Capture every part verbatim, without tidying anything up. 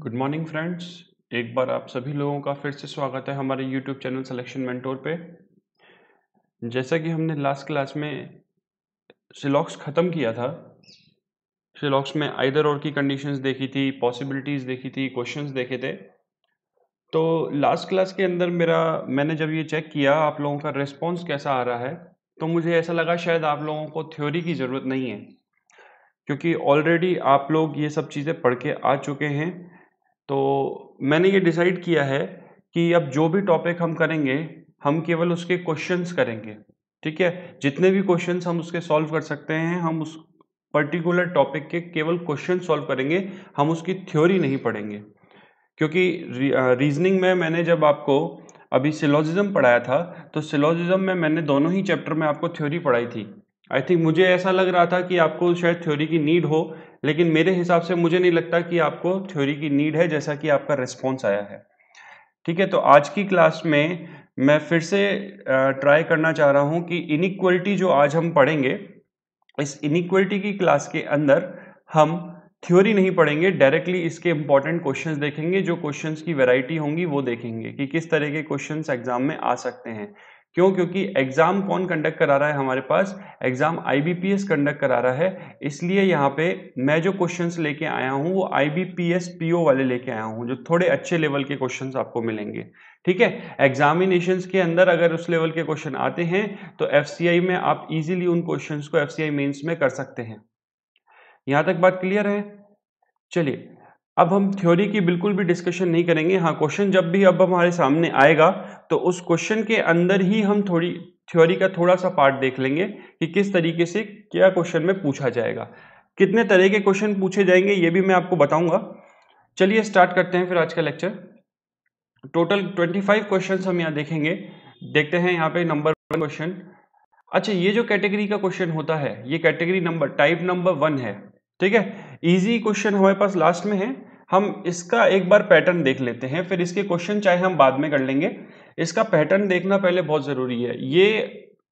Good morning friends, एक बार आप सभी लोगों का फिर से स्वागत है हमारे यूट्यूब चैनल सिलेक्शन मेंटोर पे। जैसा कि हमने लास्ट क्लास में सिलॉक्स ख़त्म किया था, सिलॉक्स में आइदर और की कंडीशंस देखी थी, पॉसिबिलिटीज़ देखी थी, क्वेश्चंस देखे थे। तो लास्ट क्लास के अंदर मेरा मैंने जब ये चेक किया आप लोगों का रिस्पॉन्स कैसा आ रहा है, तो मुझे ऐसा लगा शायद आप लोगों को थ्योरी की ज़रूरत नहीं है, क्योंकि ऑलरेडी आप लोग ये सब चीज़ें पढ़ के आ चुके हैं। तो मैंने ये डिसाइड किया है कि अब जो भी टॉपिक हम करेंगे हम केवल उसके क्वेश्चंस करेंगे, ठीक है। जितने भी क्वेश्चंस हम उसके सॉल्व कर सकते हैं हम उस पर्टिकुलर टॉपिक के केवल क्वेश्चन सॉल्व करेंगे, हम उसकी थ्योरी नहीं पढ़ेंगे। क्योंकि रीजनिंग में मैंने जब आपको अभी सिलोजिज्म पढ़ाया था तो सिलोजिज्म में मैंने दोनों ही चैप्टर में आपको थ्योरी पढ़ाई थी। आई थिंक मुझे ऐसा लग रहा था कि आपको शायद थ्योरी की नीड हो, लेकिन मेरे हिसाब से मुझे नहीं लगता कि आपको थ्योरी की नीड है, जैसा कि आपका रिस्पॉन्स आया है, ठीक है। तो आज की क्लास में मैं फिर से ट्राई करना चाह रहा हूं कि इनइक्वलिटी जो आज हम पढ़ेंगे, इस इनइक्वलिटी की क्लास के अंदर हम थ्योरी नहीं पढ़ेंगे, डायरेक्टली इसके इंपॉर्टेंट क्वेश्चंस देखेंगे। जो क्वेश्चंस की वैरायटी होंगी वो देखेंगे कि किस तरह के क्वेश्चंस एग्जाम में आ सकते हैं। क्यों? क्योंकि एग्ज़ाम कौन कंडक्ट करा रहा है हमारे पास, exam I B P S conduct करा रहा है। इसलिए यहाँ पे मैं जो क्वेश्चंस लेके आया हूँ वो I B P S P O वाले लेके आया हूँ, जो थोड़े अच्छे लेवल के क्वेश्चंस आपको मिलेंगे, ठीक है। एग्जामिनेशंस के अंदर अगर उस लेवल के क्वेश्चन आते हैं तो एफ सी आई में आप इजीली उन क्वेश्चंस को एफ सी आई मेंस में कर सकते हैं। यहाँ तक बात क्लियर है? चलिए, अब हम थ्योरी की बिल्कुल भी डिस्कशन नहीं करेंगे। हाँ, क्वेश्चन जब भी अब हमारे सामने आएगा तो उस क्वेश्चन के अंदर ही हम थोड़ी थ्योरी का थोड़ा सा पार्ट देख लेंगे कि किस तरीके से क्या क्वेश्चन में पूछा जाएगा, कितने तरह के क्वेश्चन पूछे जाएंगे, ये भी मैं आपको बताऊंगा। चलिए स्टार्ट करते हैं फिर आज का lecture. Total twenty five question हम यहाँ देखेंगे। देखते हैं यहाँ पे नंबर वन क्वेश्चन। अच्छा, ये जो कैटेगरी का क्वेश्चन होता है ये category number type number one है, ठीक है। इजी क्वेश्चन हमारे पास लास्ट में है, हम इसका एक बार पैटर्न देख लेते हैं, फिर इसके क्वेश्चन चाहे हम बाद में कर लेंगे। इसका पैटर्न देखना पहले बहुत ज़रूरी है। ये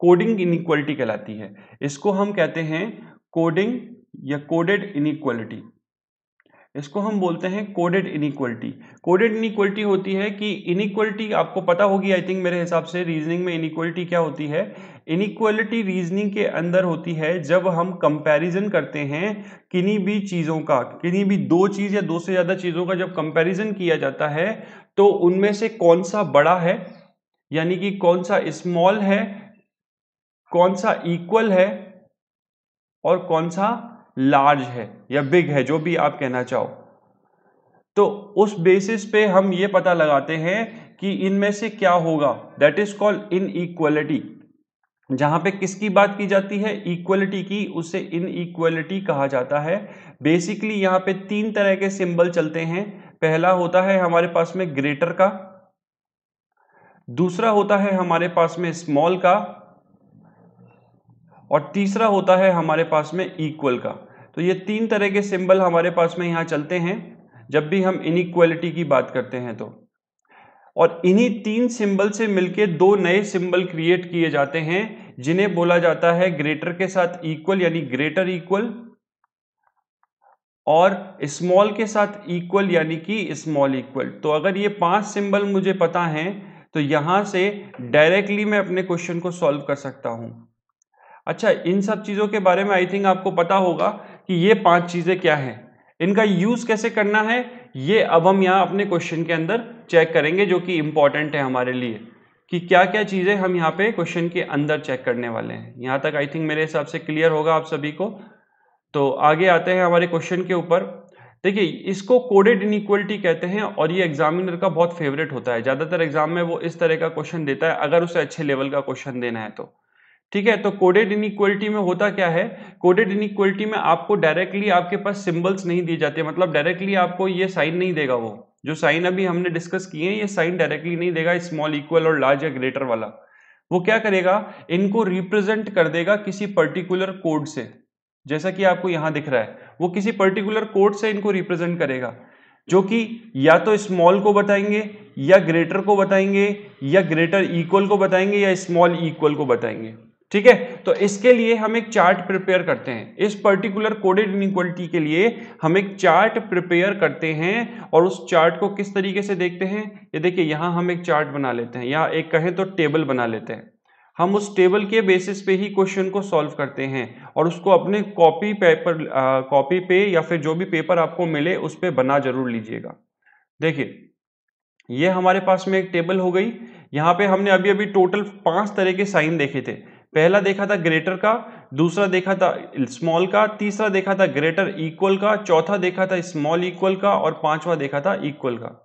कोडिंग इनइक्वालिटी कहलाती है, इसको हम कहते हैं कोडिंग या कोडेड इनइक्वालिटी, इसको हम बोलते हैं कोडेड इनइक्वालिटी। कोडेड इनइक्वालिटी होती है कि इनइक्वालिटी आपको पता होगी आई थिंक, मेरे हिसाब से रीजनिंग में इनइक्वालिटी क्या होती है। इनइक्वालिटी रीजनिंग के अंदर होती है जब हम कंपैरिजन करते हैं किन्हीं भी चीज़ों का, किन्हीं भी दो चीज़ या दो से ज़्यादा चीज़ों का जब कंपैरिजन किया जाता है तो उनमें से कौन सा बड़ा है, यानी कि कौन सा स्मॉल है, कौन सा इक्वल है और कौन सा लार्ज है या बिग है, जो भी आप कहना चाहो। तो उस बेसिस पे हम ये पता लगाते हैं कि इनमें से क्या होगा, दैट इज कॉल्ड इनइक्वालिटी। जहाँ पे किसकी बात की जाती है, इक्वलिटी की, उसे इनइक्वालिटी कहा जाता है। बेसिकली यहाँ पे तीन तरह के सिंबल चलते हैं। पहला होता है हमारे पास में ग्रेटर का, दूसरा होता है हमारे पास में स्मॉल का और तीसरा होता है हमारे पास में इक्वल का। तो ये तीन तरह के सिंबल हमारे पास में यहाँ चलते हैं जब भी हम इनइक्वालिटी की बात करते हैं। तो और इन्हीं तीन सिंबल से मिलके दो नए सिंबल क्रिएट किए जाते हैं जिन्हें बोला जाता है ग्रेटर के साथ इक्वल, यानी ग्रेटर इक्वल, और स्मॉल के साथ इक्वल यानी कि स्मॉल इक्वल। तो अगर ये पांच सिंबल मुझे पता हैं तो यहाँ से डायरेक्टली मैं अपने क्वेश्चन को सॉल्व कर सकता हूँ। अच्छा, इन सब चीज़ों के बारे में आई थिंक आपको पता होगा कि ये पांच चीज़ें क्या हैं, इनका यूज़ कैसे करना है, ये अब हम यहाँ अपने क्वेश्चन के अंदर चेक करेंगे, जो कि इम्पॉर्टेंट है हमारे लिए कि क्या क्या चीज़ें हम यहाँ पे क्वेश्चन के अंदर चेक करने वाले हैं। यहाँ तक आई थिंक मेरे हिसाब से क्लियर होगा आप सभी को। तो आगे आते हैं हमारे क्वेश्चन के ऊपर। देखिए, इसको कोडेड इनइक्वालिटी कहते हैं और ये एग्जामिनर का बहुत फेवरेट होता है, ज़्यादातर एग्जाम में वो इस तरह का क्वेश्चन देता है अगर उसे अच्छे लेवल का क्वेश्चन देना है तो, ठीक है। तो कोडेड इनइक्वालिटी में होता क्या है, कोडेड इनइक्वालिटी में आपको डायरेक्टली आपके पास सिंबल्स नहीं दिए जाते, मतलब डायरेक्टली आपको ये साइन नहीं देगा। वो जो साइन अभी हमने डिस्कस किए हैं ये साइन डायरेक्टली नहीं देगा स्मॉल इक्वल और लार्ज या ग्रेटर वाला। वो क्या करेगा, इनको रिप्रेजेंट कर देगा किसी पर्टिकुलर कोड से, जैसा कि आपको यहाँ दिख रहा है वो किसी पर्टिकुलर कोड से इनको रिप्रेजेंट करेगा, जो कि या तो स्मॉल को बताएंगे या ग्रेटर को बताएंगे या ग्रेटर इक्वल को बताएंगे या स्मॉल इक्वल को बताएंगे, ठीक है। तो इसके लिए हम एक चार्ट प्रिपेयर करते हैं, इस पर्टिकुलर कोडेड इनइक्वालिटी के लिए हम एक चार्ट प्रिपेयर करते हैं और उस चार्ट को किस तरीके से देखते हैं, ये देखिए यहाँ हम एक चार्ट बना लेते हैं या एक कहें तो टेबल बना लेते हैं। हम उस टेबल के बेसिस पे ही क्वेश्चन को सॉल्व करते हैं और उसको अपने कॉपी पेपर कॉपी पे या फिर जो भी पेपर आपको मिले उस पर बना जरूर लीजिएगा। देखिए ये हमारे पास में एक टेबल हो गई, यहाँ पे हमने अभी अभी टोटल पांच तरह के साइन देखे थे। पहला देखा था ग्रेटर का, दूसरा देखा था स्मॉल का, तीसरा देखा था ग्रेटर इक्वल का, चौथा देखा था स्मॉल इक्वल का और पांचवा देखा था इक्वल का।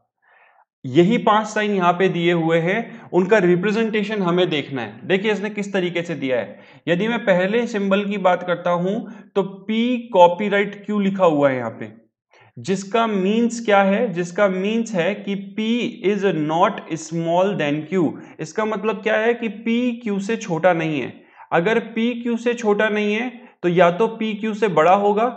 यही पांच साइन यहाँ पे दिए हुए हैं, उनका रिप्रेजेंटेशन हमें देखना है। देखिए इसने किस तरीके से दिया है। यदि मैं पहले सिंबल की बात करता हूं तो पी कॉपीराइट क्यू लिखा हुआ है यहाँ पे, जिसका मीन्स क्या है, जिसका मीन्स है कि P is not small than Q। इसका मतलब क्या है कि P Q से छोटा नहीं है। अगर P Q से छोटा नहीं है तो या तो P Q से बड़ा होगा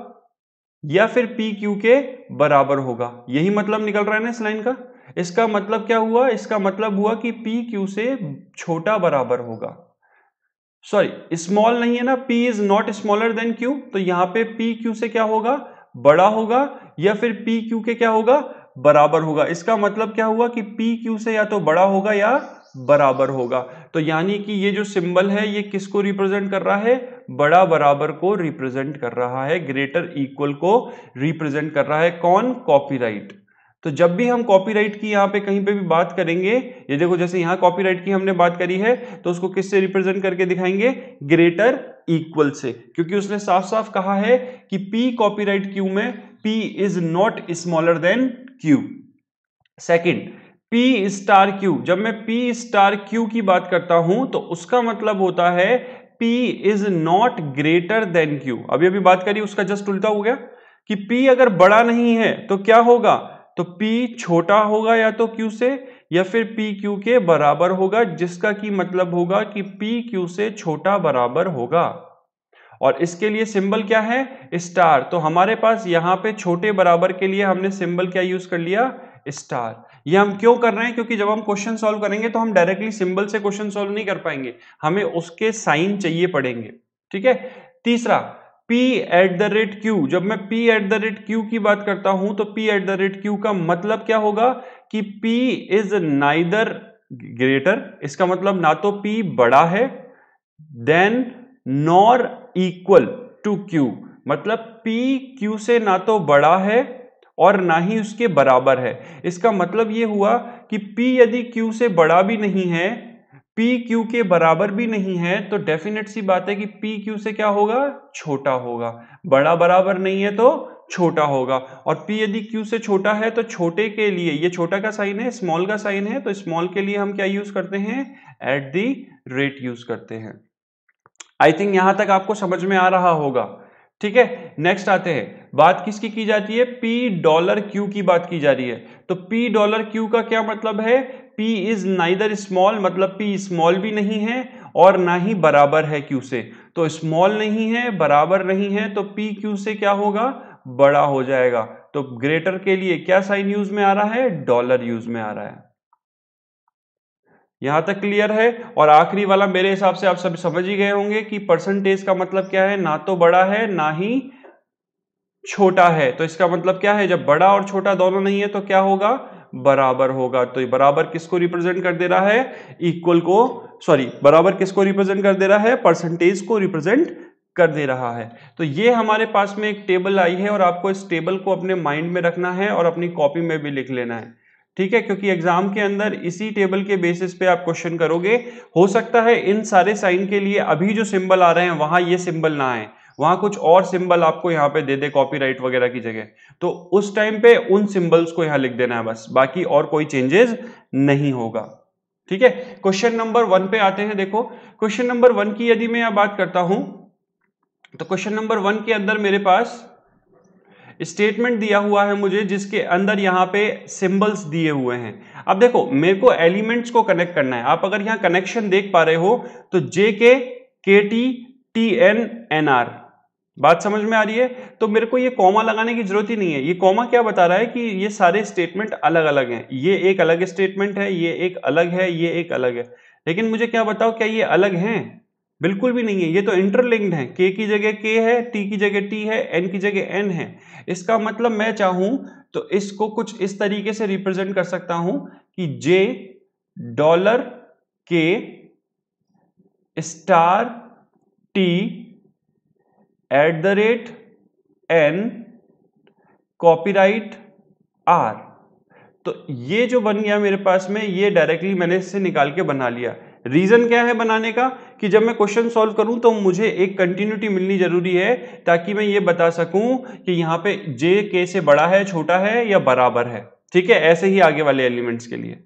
या फिर P Q के बराबर होगा। यही मतलब निकल रहा है ना इस लाइन का। इसका मतलब क्या हुआ, इसका मतलब हुआ कि P Q से छोटा बराबर होगा, सॉरी स्मॉल नहीं है ना, P is not smaller than Q, तो यहां पे P Q से क्या होगा, बड़ा होगा या फिर पी क्यू के क्या होगा, बराबर होगा। इसका मतलब क्या हुआ कि पी क्यू से या तो बड़ा होगा या बराबर होगा। तो यानी कि ये जो सिंबल है ये किसको रिप्रेजेंट कर रहा है, बड़ा बराबर को रिप्रेजेंट कर रहा है, ग्रेटर इक्वल को रिप्रेजेंट कर रहा है। कौन, कॉपीराइट। तो जब भी हम कॉपीराइट की यहाँ पे कहीं पे भी बात करेंगे, ये देखो जैसे यहाँ कॉपीराइट की हमने बात करी है तो उसको किससे रिप्रेजेंट करके दिखाएंगे, ग्रेटर इक्वल से, क्योंकि उसने साफ साफ कहा है कि P कॉपीराइट Q में P is not smaller than Q। Second P star Q, जब मैं P स्टार Q की बात करता हूं तो उसका मतलब होता है P is not greater than Q। अभी अभी बात करी उसका जस्ट उल्टा हो गया कि P अगर बड़ा नहीं है तो क्या होगा, तो P छोटा होगा या तो Q से या फिर पी क्यू के बराबर होगा, जिसका की मतलब होगा कि पी क्यू से छोटा बराबर होगा। और इसके लिए सिंबल क्या है, स्टार। तो हमारे पास यहाँ पे छोटे बराबर के लिए हमने सिंबल क्या यूज कर लिया, स्टार। ये हम क्यों कर रहे हैं, क्योंकि जब हम क्वेश्चन सॉल्व करेंगे तो हम डायरेक्टली सिंबल से क्वेश्चन सॉल्व नहीं कर पाएंगे, हमें उसके साइन चाहिए पड़ेंगे। ठीक है। तीसरा P at the rate Q, जब मैं P at the rate Q की बात करता हूं तो P at the rate Q का मतलब क्या होगा कि P इज नाइदर ग्रेटर, इसका मतलब ना तो P बड़ा है than nor equal to Q, मतलब P Q से ना तो बड़ा है और ना ही उसके बराबर है। इसका मतलब ये हुआ कि P यदि Q से बड़ा भी नहीं है, P Q के बराबर भी नहीं है, तो डेफिनेट सी बात है कि P Q से क्या होगा, छोटा होगा। बड़ा बराबर नहीं है तो छोटा होगा, और P यदि Q से छोटा है तो छोटे के लिए, ये छोटा का साइन है, स्मॉल का साइन है, तो स्मॉल के लिए हम क्या यूज करते हैं, एट दी रेट यूज करते हैं। आई थिंक यहां तक आपको समझ में आ रहा होगा। ठीक है। नेक्स्ट आते हैं, बात किसकी की जाती है, P डॉलर Q की बात की जा रही है। तो P डॉलर Q का क्या मतलब है, P इज नाइदर स्मॉल, मतलब P स्मॉल भी नहीं है और ना ही बराबर है Q से। तो स्मॉल नहीं है, बराबर नहीं है, तो P Q से क्या होगा, बड़ा हो जाएगा। तो ग्रेटर के लिए क्या साइन यूज में आ रहा है, डॉलर यूज में आ रहा है। यहां तक क्लियर है। और आखिरी वाला मेरे हिसाब से आप सब समझ ही गए होंगे कि परसेंटेज का मतलब क्या है, ना तो बड़ा है ना ही छोटा है। तो इसका मतलब क्या है, जब बड़ा और छोटा दोनों नहीं है तो क्या होगा, बराबर होगा। तो बराबर किसको रिप्रेजेंट कर दे रहा है, इक्वल को, सॉरी बराबर किसको रिप्रेजेंट कर दे रहा है, परसेंटेज को रिप्रेजेंट कर दे रहा है। तो ये हमारे पास में एक टेबल आई है और आपको इस टेबल को अपने माइंड में रखना है और अपनी कॉपी में भी लिख लेना है। ठीक है, क्योंकि एग्जाम के अंदर इसी टेबल के बेसिस पे आप क्वेश्चन करोगे। हो सकता है इन सारे साइन के लिए अभी जो सिंबल आ रहे हैं वहां ये सिंबल ना आए, वहां कुछ और सिंबल आपको यहाँ पे दे दे कॉपीराइट वगैरह की जगह, तो उस टाइम पे उन सिंबल्स को यहाँ लिख देना है बस, बाकी और कोई चेंजेस नहीं होगा। ठीक है। क्वेश्चन नंबर वन पे आते हैं। देखो क्वेश्चन नंबर वन की यदि मैं यहाँ बात करता हूं तो क्वेश्चन नंबर वन के अंदर मेरे पास स्टेटमेंट दिया हुआ है मुझे, जिसके अंदर यहाँ पे सिंबल्स दिए हुए हैं। अब देखो मेरे को एलिमेंट्स को कनेक्ट करना है। आप अगर यहाँ कनेक्शन देख पा रहे हो तो J K K T T N N R, बात समझ में आ रही है। तो मेरे को ये कॉमा लगाने की जरूरत ही नहीं है। ये कॉमा क्या बता रहा है कि ये सारे स्टेटमेंट अलग अलग हैं, ये एक अलग स्टेटमेंट है, ये एक अलग है, ये एक अलग है, लेकिन मुझे क्या बताओ क्या ये अलग हैं, बिल्कुल भी नहीं है, ये तो इंटरलिंक्ड है। के की जगह के है, टी की जगह टी है, एन की जगह एन है। इसका मतलब मैं चाहूं तो इसको कुछ इस तरीके से रिप्रेजेंट कर सकता हूं कि जे डॉलर के star T at the rate N copyright R. तो ये जो बन गया मेरे पास में, ये डायरेक्टली मैंने इससे निकाल के बना लिया। रीजन क्या है बनाने का कि जब मैं क्वेश्चन सॉल्व करूं तो मुझे एक कंटिन्यूटी मिलनी जरूरी है ताकि मैं ये बता सकूं कि यहाँ पे जे के से बड़ा है, छोटा है या बराबर है। ठीक है, ऐसे ही आगे वाले एलिमेंट्स के लिए।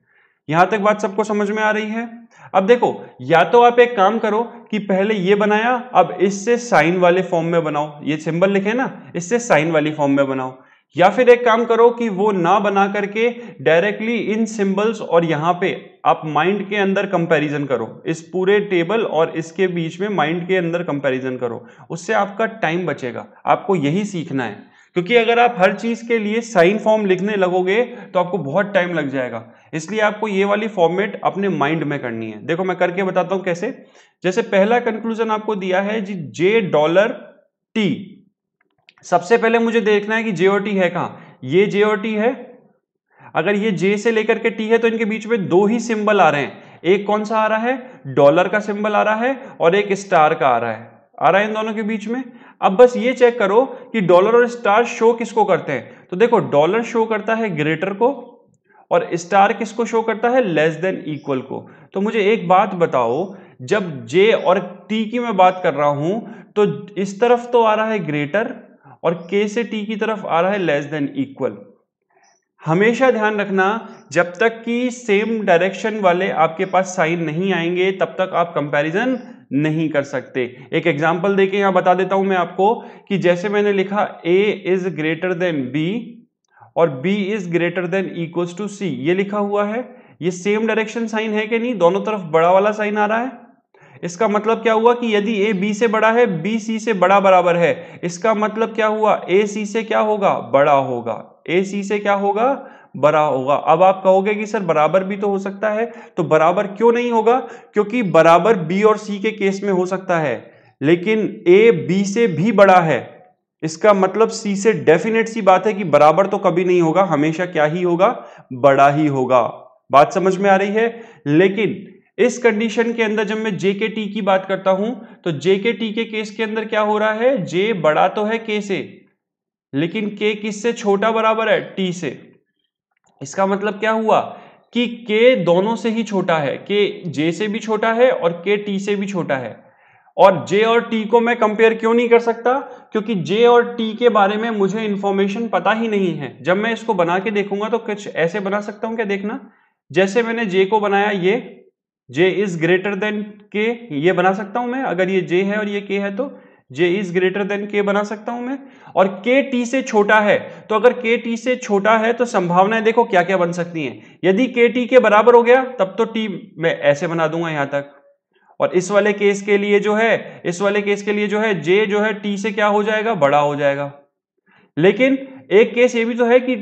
यहां तक बात सबको समझ में आ रही है। अब देखो, या तो आप एक काम करो कि पहले ये बनाया, अब इससे साइन वाले फॉर्म में बनाओ, ये सिंबल लिखे ना, इससे साइन वाली फॉर्म में बनाओ। या फिर एक काम करो कि वो ना बना करके डायरेक्टली इन सिंबल्स और यहाँ पे आप माइंड के अंदर कंपैरिजन करो, इस पूरे टेबल और इसके बीच में माइंड के अंदर कंपैरिजन करो, उससे आपका टाइम बचेगा। आपको यही सीखना है, क्योंकि अगर आप हर चीज के लिए साइन फॉर्म लिखने लगोगे तो आपको बहुत टाइम लग जाएगा। इसलिए आपको ये वाली फॉर्मेट अपने माइंड में करनी है। देखो मैं करके बताता हूं कैसे। जैसे पहला कंक्लूजन आपको दिया है जी, जे डॉलर टी। सबसे पहले मुझे देखना है कि जे और टी है कहाँ। ये जे और टी है, अगर ये जे से लेकर के टी है तो इनके बीच में दो ही सिंबल आ रहे हैं। एक कौन सा आ रहा है, डॉलर का सिंबल आ रहा है, और एक स्टार का आ रहा है आ रहा है इन दोनों के बीच में। अब बस ये चेक करो कि डॉलर और स्टार शो किसको करते हैं। तो देखो, डॉलर शो करता है ग्रेटर को और स्टार किसको शो करता है, लेस देन इक्वल को। तो मुझे एक बात बताओ, जब जे और टी की मैं बात कर रहा हूं तो इस तरफ तो आ रहा है ग्रेटर और के से टी की तरफ आ रहा है लेस देन इक्वल। हमेशा ध्यान रखना, जब तक कि सेम डायरेक्शन वाले आपके पास साइन नहीं आएंगे तब तक आप कंपैरिजन नहीं कर सकते। एक एग्जांपल देके यहां बता देता हूं मैं आपको कि जैसे मैंने लिखा A is greater than B और B is greater than equals to C, ये लिखा हुआ है। ये सेम डायरेक्शन साइन है कि नहीं, दोनों तरफ बड़ा वाला साइन आ रहा है। इसका मतलब क्या हुआ कि यदि ए बी से बड़ा है, बी सी से बड़ा बराबर है, इसका मतलब क्या हुआ, ए सी से क्या होगा, बड़ा होगा। ए सी से क्या होगा, बड़ा होगा। अब आप कहोगे कि सर बराबर भी तो हो सकता है, तो बराबर क्यों नहीं होगा, क्योंकि बराबर बी और सी के केस में हो सकता है, लेकिन ए बी से भी बड़ा है। इसका मतलब सी से डेफिनेट सी बात है कि बराबर तो कभी नहीं होगा, हमेशा क्या ही होगा, बड़ा ही होगा। बात समझ में आ रही है। लेकिन इस कंडीशन के अंदर जब मैं जे के टी की बात करता हूं तो जे के टी के केस के अंदर क्या हो रहा है, जे बड़ा तो है के से, लेकिन के किससे छोटा बराबर है, टी से। इसका मतलब क्या हुआ कि के दोनों से ही छोटा है, के जे से भी छोटा है और के टी से भी छोटा है। और जे और टी को मैं कंपेयर क्यों नहीं कर सकता, क्योंकि जे और टी के बारे में मुझे इंफॉर्मेशन पता ही नहीं है। जब मैं इसको बना के देखूंगा तो कुछ ऐसे बना सकता हूं, क्या देखना, जैसे मैंने जे को बनाया, ये जे इज ग्रेटर देन के, ये बना सकता हूं मैं। अगर ये जे है और ये के है तो जे इज ग्रेटर देन के बना सकता हूं मैं। और के टी से छोटा है, तो अगर के टी से छोटा है तो संभावनाएं देखो क्या क्या बन सकती हैं। यदि के टी के बराबर हो गया तब तो टी मैं ऐसे बना दूंगा यहां तक, और इस वाले केस के लिए जो है इस वाले केस के लिए जो है जे जो है टी से क्या हो जाएगा, बड़ा हो जाएगा। लेकिन एक केस ये भी तो है कि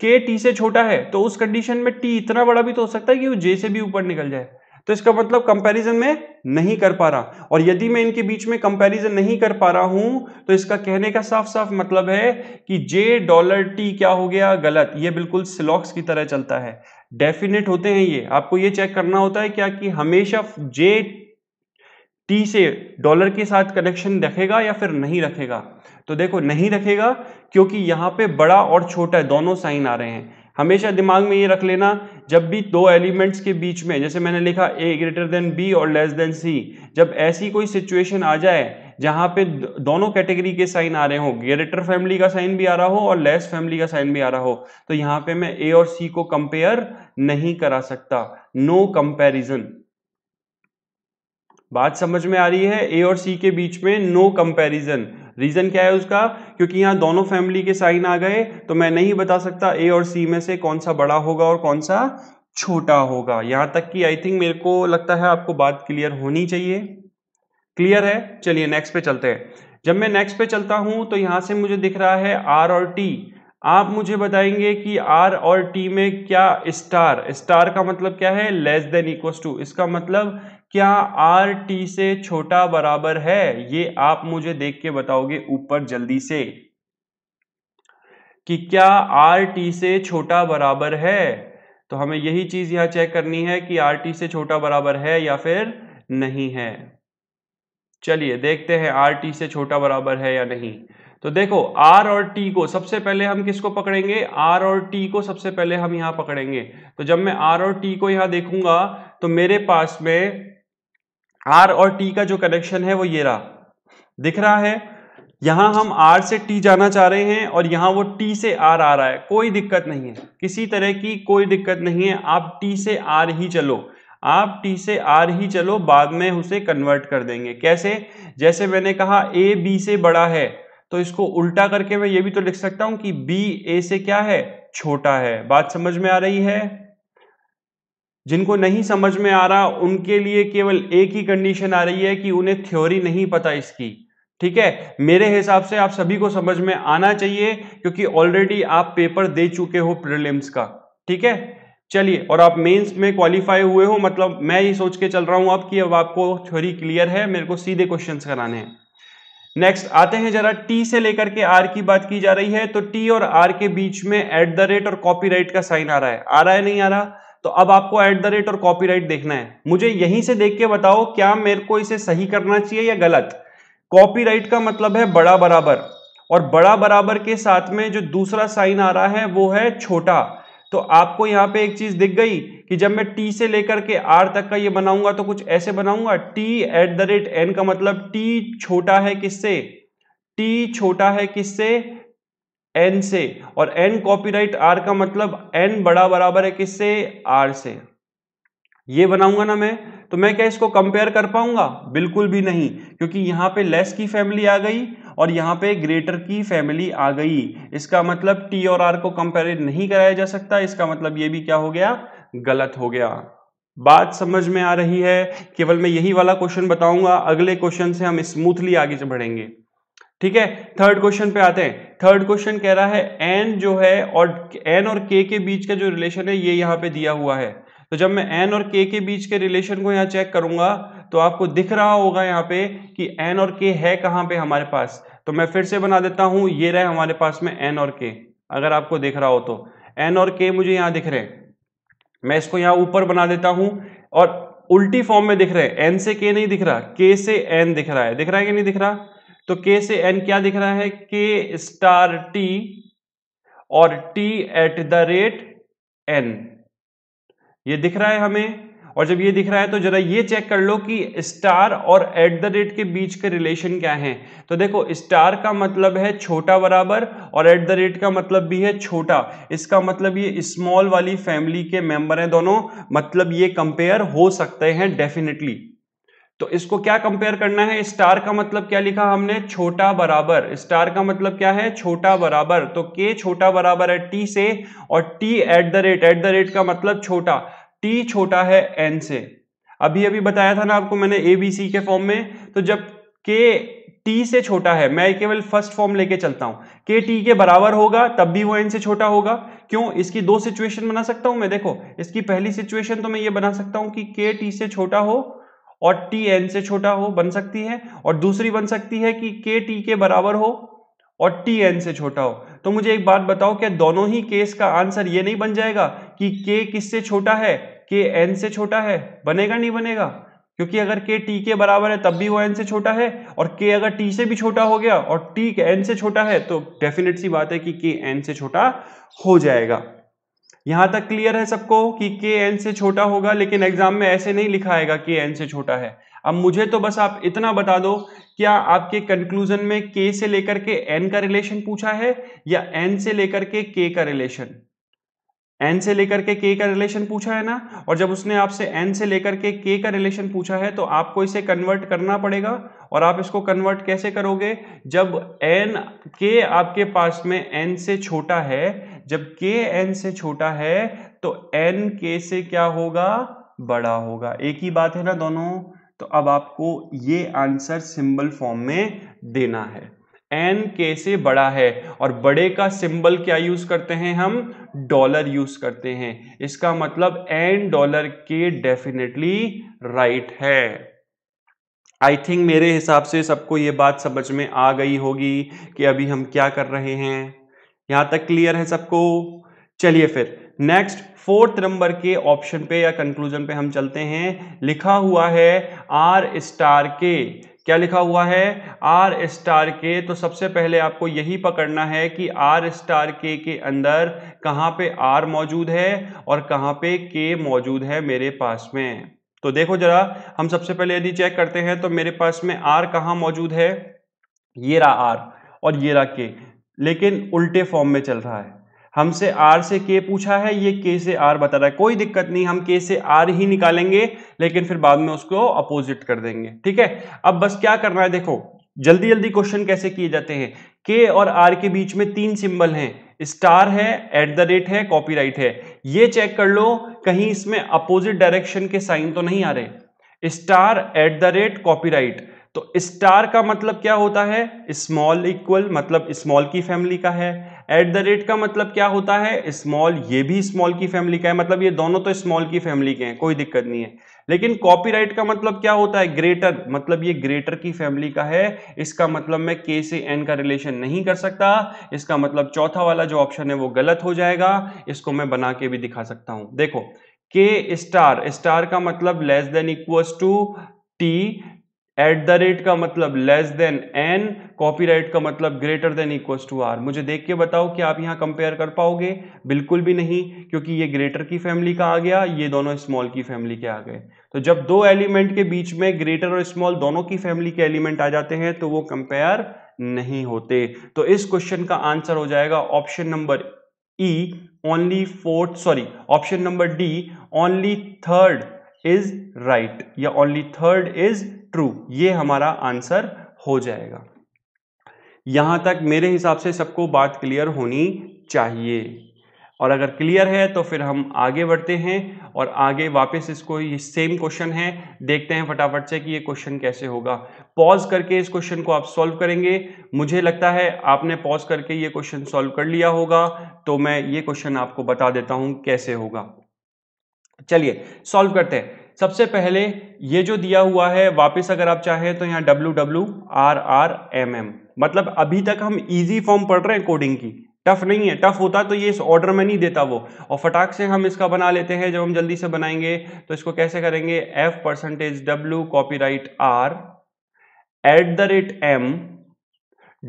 के टी से छोटा है, तो उस कंडीशन में टी इतना बड़ा भी तो हो सकता है कि वो जे से भी ऊपर निकल जाए। तो इसका मतलब कंपैरिजन में नहीं कर पा रहा, और यदि मैं इनके बीच में कंपैरिजन नहीं कर पा रहा हूं तो इसका कहने का साफ साफ मतलब है कि जे डॉलर टी क्या हो गया, गलत। ये बिल्कुल सिलॉक्स की तरह चलता है, डेफिनेट होते हैं ये। आपको ये चेक करना होता है क्या कि हमेशा जे टी से डॉलर के साथ कनेक्शन रखेगा या फिर नहीं रखेगा। तो देखो नहीं रखेगा, क्योंकि यहाँ पे बड़ा और छोटा दोनों साइन आ रहे हैं। हमेशा दिमाग में ये रख लेना, जब भी दो एलिमेंट्स के बीच में, जैसे मैंने लिखा ए ग्रेटर देन बी और लेस देन सी, जब ऐसी कोई सिचुएशन आ जाए जहाँ पे दोनों कैटेगरी के साइन आ रहे हो, ग्रेटर फैमिली का साइन भी आ रहा हो और लेस फैमिली का साइन भी आ रहा हो, तो यहाँ पे मैं ए और सी को कंपेयर नहीं करा सकता। No comparison. बात समझ में आ रही है, ए और सी के बीच में नो कंपैरिजन। रीजन क्या है उसका, क्योंकि यहाँ दोनों फैमिली के साइन आ गए तो मैं नहीं बता सकता ए और सी में से कौन सा बड़ा होगा और कौन सा छोटा होगा। यहाँ तक कि आई थिंक मेरे को लगता है आपको बात क्लियर होनी चाहिए। क्लियर है, चलिए नेक्स्ट पे चलते हैं। जब मैं नेक्स्ट पे चलता हूँ तो यहाँ से मुझे दिख रहा है आर और टी। आप मुझे बताएंगे कि आर और टी में क्या स्टार, स्टार का मतलब क्या है, लेस देन इक्वल्स टू। इसका मतलब क्या आर टी से छोटा बराबर है? ये आप मुझे देख के बताओगे ऊपर जल्दी से कि क्या आर टी से छोटा बराबर है। तो हमें यही चीज यहां चेक करनी है कि आर टी से छोटा बराबर है या फिर नहीं है। चलिए देखते हैं आर टी से छोटा बराबर है या नहीं। तो देखो आर और टी को सबसे पहले हम किसको पकड़ेंगे? आर और टी को सबसे पहले हम यहाँ पकड़ेंगे। तो जब मैं आर और टी को यहाँ देखूंगा तो मेरे पास में आर और टी का जो कनेक्शन है वो ये रहा, दिख रहा है। यहाँ हम आर से टी जाना चाह रहे हैं और यहाँ वो टी से आर आ रहा है। कोई दिक्कत नहीं है, किसी तरह की कोई दिक्कत नहीं है। आप टी से आर ही चलो, आप टी से आर ही चलो, बाद में उसे कन्वर्ट कर देंगे। कैसे? जैसे मैंने कहा ए बी से बड़ा है, तो इसको उल्टा करके मैं ये भी तो लिख सकता हूं कि बी ए से क्या है? छोटा है। बात समझ में आ रही है? जिनको नहीं समझ में आ रहा उनके लिए केवल एक ही कंडीशन आ रही है कि उन्हें थ्योरी नहीं पता इसकी। ठीक है, मेरे हिसाब से आप सभी को समझ में आना चाहिए क्योंकि ऑलरेडी आप पेपर दे चुके हो प्रीलिम्स का। ठीक है, चलिए, और आप मेंस में क्वालिफाई हुए हो, मतलब मैं ये सोच के चल रहा हूं अब कि अब आपको थ्योरी क्लियर है, मेरे को सीधे क्वेश्चंस कराने हैं। नेक्स्ट आते हैं जरा, टी से लेकर के आर की बात की जा रही है तो टी और आर के बीच में एट द रेट और कॉपीराइट का साइन आ रहा है। आ रहा है नहीं आ रहा? तो अब आपको एट द रेट और कॉपीराइट देखना है। मुझे यहीं से देख के बताओ क्या मेरे को इसे सही करना चाहिए या गलत। कॉपीराइट का मतलब है बड़ा बराबर, और बड़ा बराबर के साथ में जो दूसरा साइन आ रहा है वो है छोटा। तो आपको यहाँ पे एक चीज दिख गई कि जब मैं t से लेकर के r तक का ये बनाऊंगा तो कुछ ऐसे बनाऊंगा। t at the rate n का मतलब t छोटा है किससे? t छोटा है किससे? n से। और n कॉपीराइट r का मतलब n बड़ा बराबर है किससे? r से। ये बनाऊंगा ना मैं, तो मैं क्या इसको कंपेयर कर पाऊंगा? बिल्कुल भी नहीं, क्योंकि यहाँ पे लेस की फैमिली आ गई और यहाँ पे ग्रेटर की फैमिली आ गई। इसका मतलब टी और आर को कंपेयर नहीं कराया जा सकता। इसका मतलब ये भी क्या हो गया? गलत हो गया। बात समझ में आ रही है? केवल मैं यही वाला क्वेश्चन बताऊंगा, अगले क्वेश्चन से हम स्मूथली आगे बढ़ेंगे। ठीक है, थर्ड क्वेश्चन पे आते हैं। थर्ड क्वेश्चन कह रहा है एन जो है और एन और के के बीच का जो रिलेशन है ये यहाँ पे दिया हुआ है। तो जब मैं एन और के के बीच के रिलेशन को यहाँ चेक करूंगा तो आपको दिख रहा होगा यहाँ पे कि एन और के है कहाँ पे हमारे पास। तो मैं फिर से बना देता हूँ, ये रहे हमारे पास में एन और के। अगर आपको दिख रहा हो तो एन और के मुझे यहाँ दिख रहे हैं। मैं इसको यहाँ ऊपर बना देता हूँ और उल्टी फॉर्म में दिख रहे हैं। एन से के नहीं दिख रहा, के से एन दिख रहा है। दिख रहा है कि नहीं दिख रहा? तो के से एन क्या दिख रहा है? के स्टार टी और T at the rate N, ये दिख रहा है हमें। और जब ये दिख रहा है तो जरा ये चेक कर लो कि स्टार और एट द रेट के बीच के रिलेशन क्या हैं। तो देखो स्टार का मतलब है छोटा बराबर और एट द रेट का मतलब भी है छोटा। इसका मतलब ये स्मॉल वाली फैमिली के मेंबर हैं दोनों, मतलब ये कंपेयर हो सकते हैं डेफिनेटली। तो इसको क्या कंपेयर करना है? स्टार का मतलब क्या लिखा हमने? छोटा बराबर। स्टार का मतलब क्या है? छोटा बराबर। तो के छोटा बराबर है टी से और T at the rate, at the rate का मतलब छोटा, टी छोटा है एन से। अभी अभी बताया था ना आपको मैंने ए बी सी के फॉर्म में। तो जब के टी से छोटा है, मैं केवल फर्स्ट फॉर्म लेके चलता हूं, के टी के बराबर होगा तब भी वो एन से छोटा होगा। क्यों? इसकी दो सिचुएशन बना सकता हूं मैं। देखो इसकी पहली सिचुएशन तो मैं ये बना सकता हूं कि के टी से छोटा हो और टी एन से छोटा हो, बन सकती है। और दूसरी बन सकती है कि के टी के बराबर हो और टी एन से छोटा हो। तो मुझे एक बात बताओ, क्या दोनों ही केस का आंसर ये नहीं बन जाएगा कि के किससे छोटा है? के एन से छोटा है। बनेगा नहीं बनेगा? क्योंकि अगर के टी के बराबर है तब भी वो एन से छोटा है, और के अगर टी से भी छोटा हो गया और टी एन से छोटा है तो डेफिनेट सी बात है कि के एन से छोटा हो जाएगा। यहां तक क्लियर है सबको कि के एन से छोटा होगा, लेकिन एग्जाम में ऐसे नहीं लिखा आएगा के एन से छोटा है। अब मुझे तो बस आप इतना बता दो, क्या आपके कंक्लूजन में के से लेकर के एन का रिलेशन पूछा है या एन से लेकर के के का रिलेशन? एन से लेकर के के का रिलेशन पूछा है ना, और जब उसने आपसे एन से लेकर के के का रिलेशन पूछा है तो आपको इसे कन्वर्ट करना पड़ेगा। और आप इसको कन्वर्ट कैसे करोगे? जब एन के आपके पास में एन से छोटा है, जब के एन से छोटा है तो एन के से क्या होगा? बड़ा होगा। एक ही बात है ना दोनों। तो अब आपको ये आंसर सिंबल फॉर्म में देना है। एन के से बड़ा है, और बड़े का सिंबल क्या यूज करते हैं, हम डॉलर यूज करते हैं। इसका मतलब N dollar K definitely right है। आई थिंक मेरे हिसाब से सबको ये बात समझ में आ गई होगी कि अभी हम क्या कर रहे हैं। यहाँ तक क्लियर है सबको? चलिए फिर नेक्स्ट फोर्थ नंबर के ऑप्शन पे या कंक्लूजन पे हम चलते हैं। लिखा हुआ है आर स्टार के, क्या लिखा हुआ है, आर स्टार के। तो सबसे पहले आपको यही पकड़ना है कि आर स्टार के के अंदर कहाँ पे आर मौजूद है और कहाँ पे के मौजूद है मेरे पास में। तो देखो जरा, हम सबसे पहले यदि चेक करते हैं तो मेरे पास में आर कहाँ मौजूद है, ये रहा आर और ये रहा के, लेकिन उल्टे फॉर्म में चल रहा है। हमसे आर से के पूछा है, ये के से आर बता रहा है। कोई दिक्कत नहीं, हम के से आर ही निकालेंगे, लेकिन फिर बाद में उसको अपोजिट कर देंगे। ठीक है, अब बस क्या करना है, देखो जल्दी जल्दी क्वेश्चन कैसे किए जाते हैं। के और आर के बीच में तीन सिंबल हैं, स्टार है, एट द रेट है, कॉपीराइट है। ये चेक कर लो कहीं इसमें अपोजिट डायरेक्शन के साइन तो नहीं आ रहे। Star, at the rate, copyright. तो स्टार का मतलब क्या होता है, स्मॉल इक्वल, मतलब स्मॉल की फैमिली का है। एट द रेट का मतलब क्या होता है, स्मॉल, ये भी स्मॉल की फैमिली का है, मतलब ये दोनों तो स्मॉल की फैमिली के हैं, कोई दिक्कत नहीं है। लेकिन कॉपीराइट का मतलब क्या होता है, ग्रेटर, मतलब ये ग्रेटर की फैमिली का है। इसका मतलब मैं के से एन का रिलेशन नहीं कर सकता। इसका मतलब चौथा वाला जो ऑप्शन है वो गलत हो जाएगा। इसको मैं बना के भी दिखा सकता हूँ। देखो के स्टार, स्टार का मतलब less than equals to T, at the rate का मतलब लेस देन एन, कॉपीराइट का मतलब greater than equals to R. मुझे देख के बताओ कि आप यहाँ कंपेयर कर पाओगे, बिल्कुल भी नहीं, क्योंकि ये ग्रेटर की फैमिली का आ गया, ये दोनों स्मॉल की फैमिली के आ गए। तो जब दो एलिमेंट के बीच में ग्रेटर और स्मॉल दोनों की फैमिली के एलिमेंट आ जाते हैं तो वो कंपेयर नहीं होते। तो इस क्वेश्चन का आंसर हो जाएगा option number E, only fourth, sorry option number D, only third is right या ओनली थर्ड इज ट्रू। ये हमारा आंसर हो जाएगा। यहां तक मेरे हिसाब से सबको बात क्लियर होनी चाहिए, और अगर क्लियर है तो फिर हम आगे बढ़ते हैं और आगे वापस इसको, ये सेम क्वेश्चन है, देखते हैं फटाफट से कि ये क्वेश्चन कैसे होगा। पॉज करके इस क्वेश्चन को आप सॉल्व करेंगे। मुझे लगता है आपने पॉज करके ये क्वेश्चन सॉल्व कर लिया होगा, तो मैं ये क्वेश्चन आपको बता देता हूं कैसे होगा। चलिए सॉल्व करते हैं। सबसे पहले ये जो दिया हुआ है, वापस अगर आप चाहें तो यहाँ W W R R M M, मतलब अभी तक हम इजी फॉर्म पढ़ रहे हैं कोडिंग की, टफ नहीं है। टफ होता तो ये इस ऑर्डर में नहीं देता वो, और फटाक से हम इसका बना लेते हैं। जब हम जल्दी से बनाएंगे तो इसको कैसे करेंगे, F percentage W copyright R at the rate M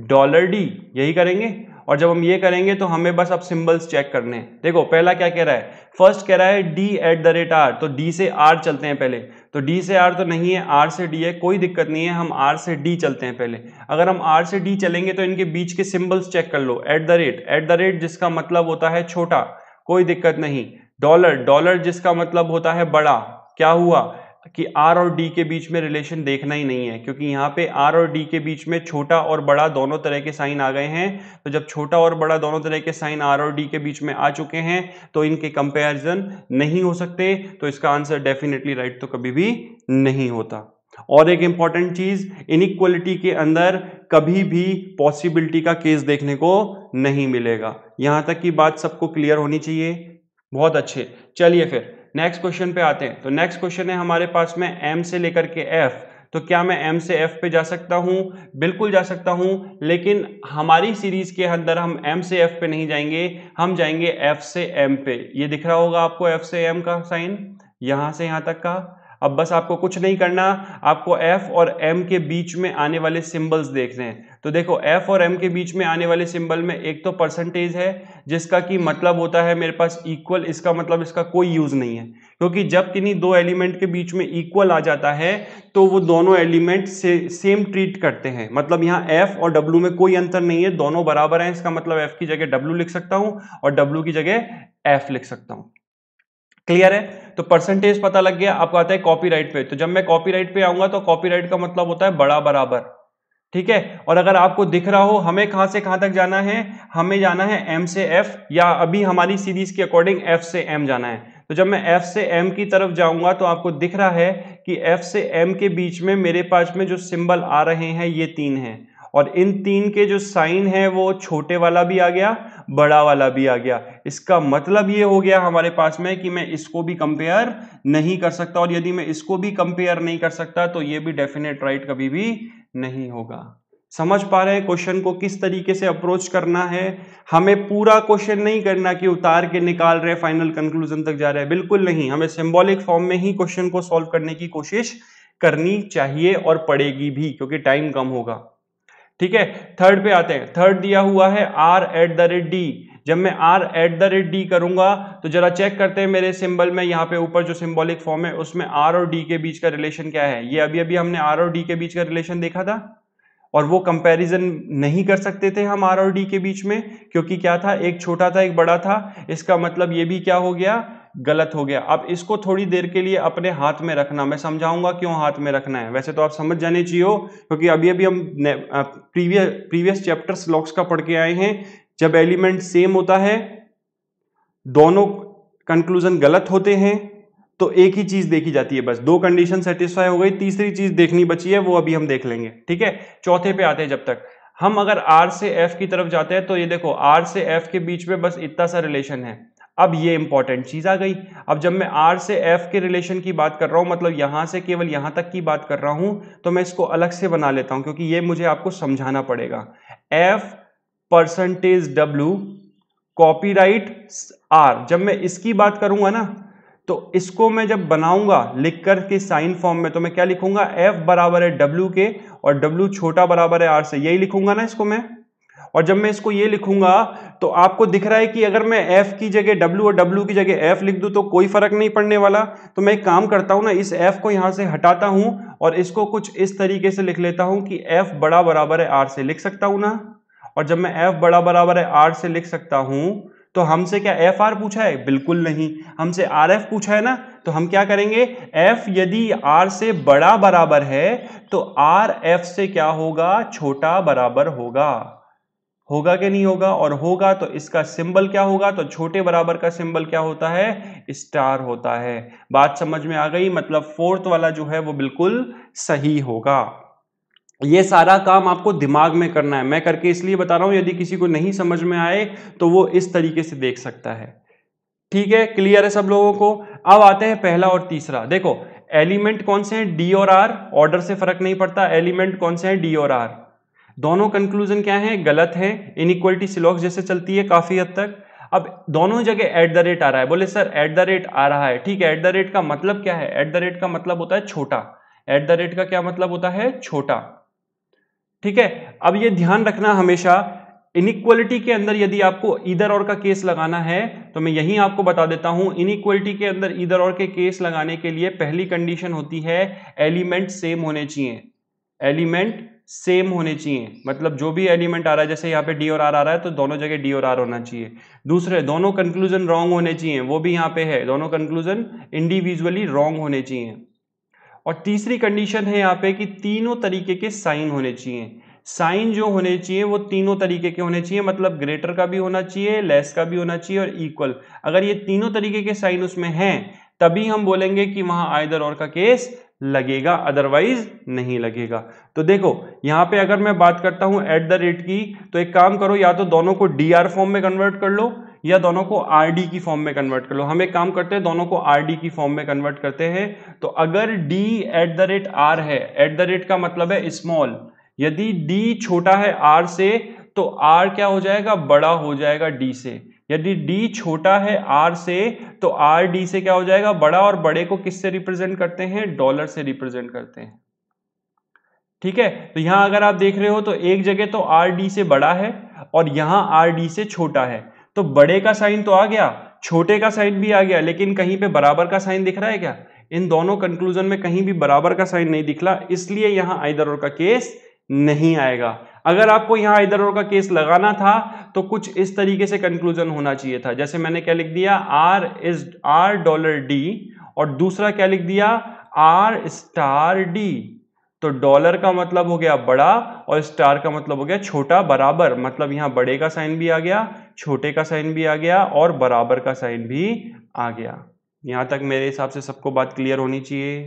dollar D, यही करेंगे। और जब हम ये करेंगे तो हमें बस अब सिंबल्स चेक करने हैं। देखो पहला क्या कह रहा है, फर्स्ट कह रहा है D at the rate R, तो डी से आर चलते हैं पहले। तो डी से आर तो नहीं है, आर से डी है, कोई दिक्कत नहीं है, हम आर से डी चलते हैं पहले। अगर हम आर से डी चलेंगे तो इनके बीच के सिंबल्स चेक कर लो, at the rate, at the rate जिसका मतलब होता है छोटा, कोई दिक्कत नहीं। डॉलर, डॉलर जिसका मतलब होता है बड़ा। क्या हुआ कि आर और डी के बीच में रिलेशन देखना ही नहीं है, क्योंकि यहाँ पे आर और डी के बीच में छोटा और बड़ा दोनों तरह के साइन आ गए हैं। तो जब छोटा और बड़ा दोनों तरह के साइन आर और डी के बीच में आ चुके हैं तो इनके कंपैरिजन नहीं हो सकते। तो इसका आंसर डेफिनेटली राइट तो कभी भी नहीं होता। और एक इंपॉर्टेंट चीज, इनइक्वालिटी के अंदर कभी भी पॉसिबिलिटी का केस देखने को नहीं मिलेगा। यहाँ तक की बात सबको क्लियर होनी चाहिए। बहुत अच्छे, चलिए फिर नेक्स्ट क्वेश्चन पे आते हैं। तो नेक्स्ट क्वेश्चन है हमारे पास में M से लेकर के F। तो क्या मैं M से F पे जा सकता हूँ? बिल्कुल जा सकता हूँ, लेकिन हमारी सीरीज के अंदर हम M से F पे नहीं जाएंगे, हम जाएंगे F से M पे। ये दिख रहा होगा आपको F से M का साइन, यहाँ से यहाँ तक का। अब बस आपको कुछ नहीं करना, आपको F और M के बीच में आने वाले सिंबल्स देखने हैं। तो देखो F और M के बीच में आने वाले सिंबल में एक तो परसेंटेज है, जिसका कि मतलब होता है मेरे पास इक्वल। इसका मतलब इसका कोई यूज नहीं है, क्योंकि जब किन्हीं दो एलिमेंट के बीच में इक्वल आ जाता है तो वो दोनों एलिमेंट से सेम ट्रीट करते हैं। मतलब यहाँ F और W में कोई अंतर नहीं है, दोनों बराबर हैं। इसका मतलब F की जगह W लिख सकता हूँ और W की जगह F लिख सकता हूँ। क्लियर है? तो परसेंटेज पता लग गया। आपको आता है कॉपीराइट पे। तो जब मैं कॉपीराइट पे आऊंगा तो कॉपीराइट का मतलब होता है बड़ा बराबर, ठीक है। और अगर आपको दिख रहा हो हमें कहां से कहां तक जाना है, हमें जाना है एम से एफ, या अभी हमारी सीरीज के अकॉर्डिंग एफ से एम जाना है। तो जब मैं एफ से एम की तरफ जाऊंगा तो आपको दिख रहा है कि एफ से एम के बीच में मेरे पास में जो सिंबल आ रहे हैं ये तीन हैं, और इन तीन के जो साइन है वो छोटे वाला भी आ गया, बड़ा वाला भी आ गया। इसका मतलब ये हो गया हमारे पास में कि मैं इसको भी कंपेयर नहीं कर सकता, और यदि मैं इसको भी कंपेयर नहीं कर सकता तो ये भी डेफिनेट राइट कभी भी नहीं होगा। समझ पा रहे हैं क्वेश्चन को किस तरीके से अप्रोच करना है। हमें पूरा क्वेश्चन नहीं करना कि उतार के निकाल रहे फाइनल कंक्लूजन तक जा रहे हैं, बिल्कुल नहीं। हमें सिंबॉलिक फॉर्म में ही क्वेश्चन को सॉल्व करने की कोशिश करनी चाहिए और पड़ेगी भी, क्योंकि टाइम कम होगा। ठीक है, थर्ड पे आते हैं। थर्ड दिया हुआ है R at the rate D. जब मैं R at the rate D करूंगा तो जरा चेक करते हैं मेरे सिंबल में, यहाँ पे ऊपर जो सिंबॉलिक फॉर्म है उसमें आर और डी के बीच का रिलेशन क्या है। ये अभी अभी हमने आर और डी के बीच का रिलेशन देखा था, और वो कंपैरिजन नहीं कर सकते थे हम आर और डी के बीच में, क्योंकि क्या था, एक छोटा था एक बड़ा था। इसका मतलब ये भी क्या हो गया, गलत हो गया। अब इसको थोड़ी देर के लिए अपने हाथ में रखना, मैं समझाऊंगा क्यों हाथ में रखना है। वैसे तो आप समझ जाने चाहिए, क्योंकि अभी अभी हम प्रीवियस प्रीवियस चैप्टर्स लॉक्स का पढ़ के आए हैं। जब एलिमेंट सेम होता है, दोनों कंक्लूजन गलत होते हैं, तो एक ही चीज देखी जाती है, बस दो कंडीशन सेटिस्फाई हो गई, तीसरी चीज देखनी बची है, वो अभी हम देख लेंगे। ठीक है, चौथे पे आते हैं। जब तक हम अगर R से F की तरफ जाते हैं तो ये देखो R से F के बीच में बस इतना सा रिलेशन है। अब ये इंपॉर्टेंट चीज आ गई। अब जब मैं R से F के रिलेशन की बात कर रहा हूं, मतलब यहां से केवल यहां तक की बात कर रहा हूं, तो मैं इसको अलग से बना लेता हूं, क्योंकि ये मुझे आपको समझाना पड़ेगा। F percentage W copyright R, जब मैं इसकी बात करूंगा ना, तो इसको मैं जब बनाऊंगा लिख कर के साइन फॉर्म में, तो मैं क्या लिखूंगा, F बराबर है W के, और W छोटा बराबर है R से। यही लिखूंगा ना इसको मैं। और जब मैं इसको ये लिखूंगा तो आपको दिख रहा है कि अगर मैं F की जगह W और W की जगह F लिख दूं तो कोई फर्क नहीं पड़ने वाला। तो मैं एक काम करता हूं ना, इस F को यहां से हटाता हूं और इसको कुछ इस तरीके से लिख लेता हूं कि F बड़ा बराबर है R से, लिख सकता हूं ना। और जब मैं F बड़ा बराबर है R से लिख सकता हूं, तो हमसे क्या एफ आर पूछा है, बिल्कुल नहीं, हमसे आर एफ पूछा है ना। तो हम क्या करेंगे, एफ यदि आर से बड़ा बराबर है तो आर एफ से क्या होगा, छोटा बराबर होगा। होगा कि नहीं होगा, और होगा तो इसका सिंबल क्या होगा, तो छोटे बराबर का सिंबल क्या होता है, स्टार होता है। बात समझ में आ गई, मतलब फोर्थ वाला जो है वो बिल्कुल सही होगा। ये सारा काम आपको दिमाग में करना है, मैं करके इसलिए बता रहा हूं, यदि किसी को नहीं समझ में आए तो वो इस तरीके से देख सकता है। ठीक है, क्लियर है सब लोगों को। अब आते हैं पहला और तीसरा। देखो एलिमेंट कौन से हैं, डी और आर, ऑर्डर से फर्क नहीं पड़ता। एलिमेंट कौन से हैं, डी और आर, दोनों कंक्लूजन क्या है, गलत है। इनइक्वालिटी सिलॉक्स जैसे चलती है काफी हद तक। अब दोनों जगह एट द रेट आ रहा है, बोले सर एट द रेट आ रहा है, ठीक है। एट द रेट का मतलब क्या है, एट द रेट का मतलब होता है छोटा। एट द रेट का क्या मतलब होता है, छोटा। ठीक है, अब ये ध्यान रखना हमेशा, इनइक्वालिटी के अंदर यदि आपको इधर और का केस लगाना है तो मैं यही आपको बता देता हूं, इनइक्वालिटी के अंदर इधर और के केस लगाने के लिए पहली कंडीशन होती है एलिमेंट सेम होने चाहिए। एलिमेंट सेम होने चाहिए, मतलब जो भी एलिमेंट आ रहा है, जैसे यहाँ पे डी और आर आ रहा है तो दोनों जगह डी और आर होना चाहिए। दूसरे, दोनों कंक्लूजन रॉन्ग होने चाहिए, वो भी यहाँ पे है, दोनों कंक्लूजन इंडिविजुअली रॉन्ग होने चाहिए। और तीसरी कंडीशन है यहाँ पे कि तीनों तरीके के साइन होने चाहिए। साइन जो होने चाहिए वो तीनों तरीके के होने चाहिए, मतलब ग्रेटर का भी होना चाहिए, लेस का भी होना चाहिए और इक्वल। अगर ये तीनों तरीके के साइन उसमें हैं तभी हम बोलेंगे कि वहां आइदर और का केस लगेगा, अदरवाइज नहीं लगेगा। तो देखो यहाँ पे अगर मैं बात करता हूँ एट द रेट की, तो एक काम करो, या तो दोनों को डी आर फॉर्म में कन्वर्ट कर लो या दोनों को आर डी की फॉर्म में कन्वर्ट कर लो। हम एक काम करते हैं, दोनों को आर डी की फॉर्म में कन्वर्ट करते हैं। तो अगर D at the rate R है, एट द रेट का मतलब है स्मॉल, यदि डी छोटा है आर से तो आर क्या हो जाएगा, बड़ा हो जाएगा डी से। यदि डी छोटा है आर से तो आर डी से क्या हो जाएगा, बड़ा। और बड़े को किससे रिप्रेजेंट करते हैं, डॉलर से रिप्रेजेंट करते हैं। ठीक है, तो यहां अगर आप देख रहे हो तो एक जगह तो आर डी से बड़ा है और यहां आर डी से छोटा है। तो बड़े का साइन तो आ गया, छोटे का साइन भी आ गया, लेकिन कहीं पे बराबर का साइन दिख रहा है क्या? इन दोनों कंक्लूजन में कहीं भी बराबर का साइन नहीं दिखला, इसलिए यहां आइदर और का केस नहीं आएगा। अगर आपको यहां आइदर और का केस लगाना था तो कुछ इस तरीके से कंक्लूजन होना चाहिए था। जैसे मैंने क्या लिख दिया, R is R dollar D, और दूसरा क्या लिख दिया, आर स्टार डी। तो डॉलर का मतलब हो गया बड़ा और स्टार का मतलब हो गया छोटा बराबर, मतलब यहाँ बड़े का साइन भी आ गया, छोटे का साइन भी आ गया और बराबर का साइन भी आ गया। यहाँ तक मेरे हिसाब से सबको बात क्लियर होनी चाहिए।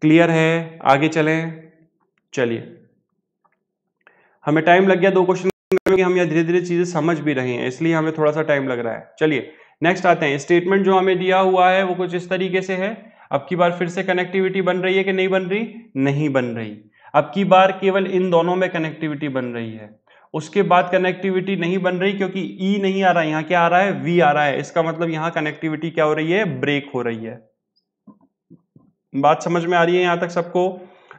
क्लियर है, आगे चलें। चलिए हमें टाइम लग गया दो क्वेश्चन करके, हम यहाँ धीरे धीरे चीजें समझ भी रहे हैं, इसलिए हमें थोड़ा सा टाइम लग रहा है। चलिए नेक्स्ट आते हैं। स्टेटमेंट जो हमें दिया हुआ है वो कुछ इस तरीके से है। अब की बार फिर से कनेक्टिविटी बन रही है कि नहीं बन रही? नहीं बन रही। अब की बार केवल इन दोनों में कनेक्टिविटी बन रही है, उसके बाद कनेक्टिविटी नहीं बन रही क्योंकि ई नहीं आ रहा है, यहाँ क्या आ रहा है? वी आ रहा है। इसका मतलब यहाँ कनेक्टिविटी क्या हो रही है? ब्रेक हो रही है। बात समझ में आ रही है यहाँ तक सबको?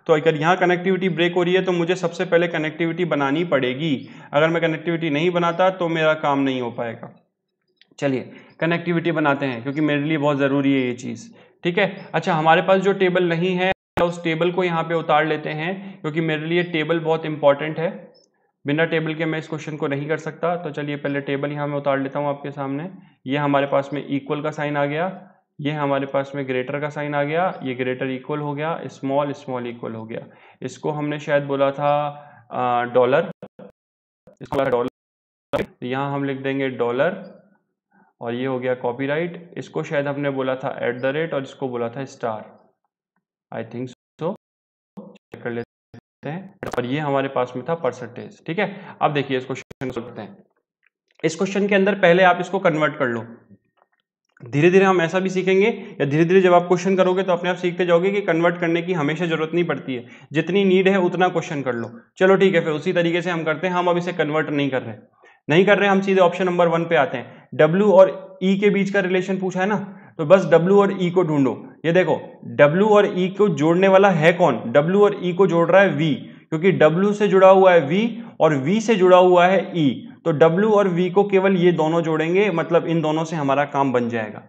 तो अगर यहाँ कनेक्टिविटी ब्रेक हो रही है तो मुझे सबसे पहले कनेक्टिविटी बनानी पड़ेगी, अगर मैं कनेक्टिविटी नहीं बनाता तो मेरा काम नहीं हो पाएगा। चलिए कनेक्टिविटी बनाते हैं क्योंकि मेरे लिए बहुत ज़रूरी है ये चीज़, ठीक है। अच्छा, हमारे पास जो टेबल नहीं है उस टेबल को यहाँ पे उतार लेते हैं क्योंकि मेरे लिए टेबल बहुत इंपॉर्टेंट है, बिना टेबल के मैं इस क्वेश्चन को नहीं कर सकता। तो चलिए पहले टेबल यहाँ मैं उतार लेता हूँ आपके सामने। ये हमारे पास में इक्वल का साइन आ गया, ये हमारे पास में ग्रेटर का साइन आ गया, ये ग्रेटर इक्वल हो गया, स्मॉल स्मॉल इक्वल हो गया। इसको हमने शायद बोला था डॉलर, इसको डॉलर, यहाँ हम लिख देंगे डॉलर, और ये हो गया कॉपीराइट। इसको शायद हमने बोला था एट द रेट और इसको बोला था star, I think so, check कर लेते हैं। और ये हमारे पास में था परसेंटेज, ठीक है। अब देखिए इस क्वेश्चन को करते हैं। इस क्वेश्चन के अंदर पहले आप इसको कन्वर्ट कर लो, धीरे धीरे हम ऐसा भी सीखेंगे, या धीरे धीरे जब आप क्वेश्चन करोगे तो अपने आप सीखते जाओगे कि कन्वर्ट करने की हमेशा जरूरत नहीं पड़ती है, जितनी नीड है उतना क्वेश्चन कर लो। चलो ठीक है, फिर उसी तरीके से हम करते हैं। हम अब इसे कन्वर्ट नहीं कर रहे नहीं कर रहे हम सीधे ऑप्शन नंबर वन पे आते हैं। डब्ल्यू और ई के बीच का रिलेशन पूछा है ना, तो बस डब्ल्यू और ई को ढूंढो। ये देखो, डब्ल्यू और ई को जोड़ने वाला है कौन? डब्ल्यू और ई को जोड़ रहा है वी, क्योंकि डब्ल्यू से जुड़ा हुआ है वी और वी से जुड़ा हुआ है ई, तो W और V को केवल ये दोनों जोड़ेंगे, मतलब इन दोनों से हमारा काम बन जाएगा,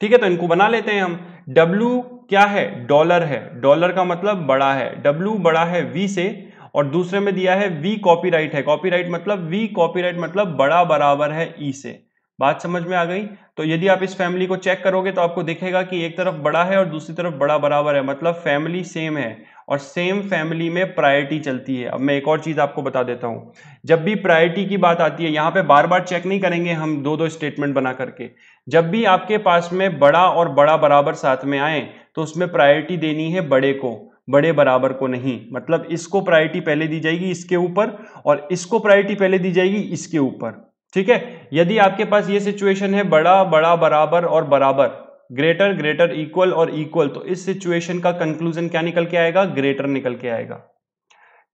ठीक है। तो इनको बना लेते हैं हम। W क्या है? डॉलर है। डॉलर का मतलब बड़ा है, W बड़ा है V से, और दूसरे में दिया है V कॉपीराइट है, कॉपीराइट मतलब V कॉपीराइट मतलब बड़ा बराबर है E से। बात समझ में आ गई? तो यदि आप इस फैमिली को चेक करोगे तो आपको दिखेगा कि एक तरफ बड़ा है और दूसरी तरफ बड़ा बराबर है, मतलब फैमिली सेम है, और सेम फैमिली में प्रायोरिटी चलती है। अब मैं एक और चीज़ आपको बता देता हूँ, जब भी प्रायोरिटी की बात आती है, यहाँ पे बार बार चेक नहीं करेंगे हम दो दो स्टेटमेंट बना करके। जब भी आपके पास में बड़ा और बड़ा बराबर साथ में आए तो उसमें प्रायोरिटी देनी है बड़े को, बड़े बराबर को नहीं, मतलब इसको प्रायोरिटी पहले दी जाएगी इसके ऊपर, और इसको प्रायोरिटी पहले दी जाएगी इसके ऊपर, ठीक है। यदि आपके पास ये सिचुएशन है बड़ा बड़ा बराबर और बराबर, ग्रेटर ग्रेटर इक्वल और इक्वल, तो इस सिचुएशन का कंक्लूजन क्या निकल के आएगा? ग्रेटर निकल के आएगा,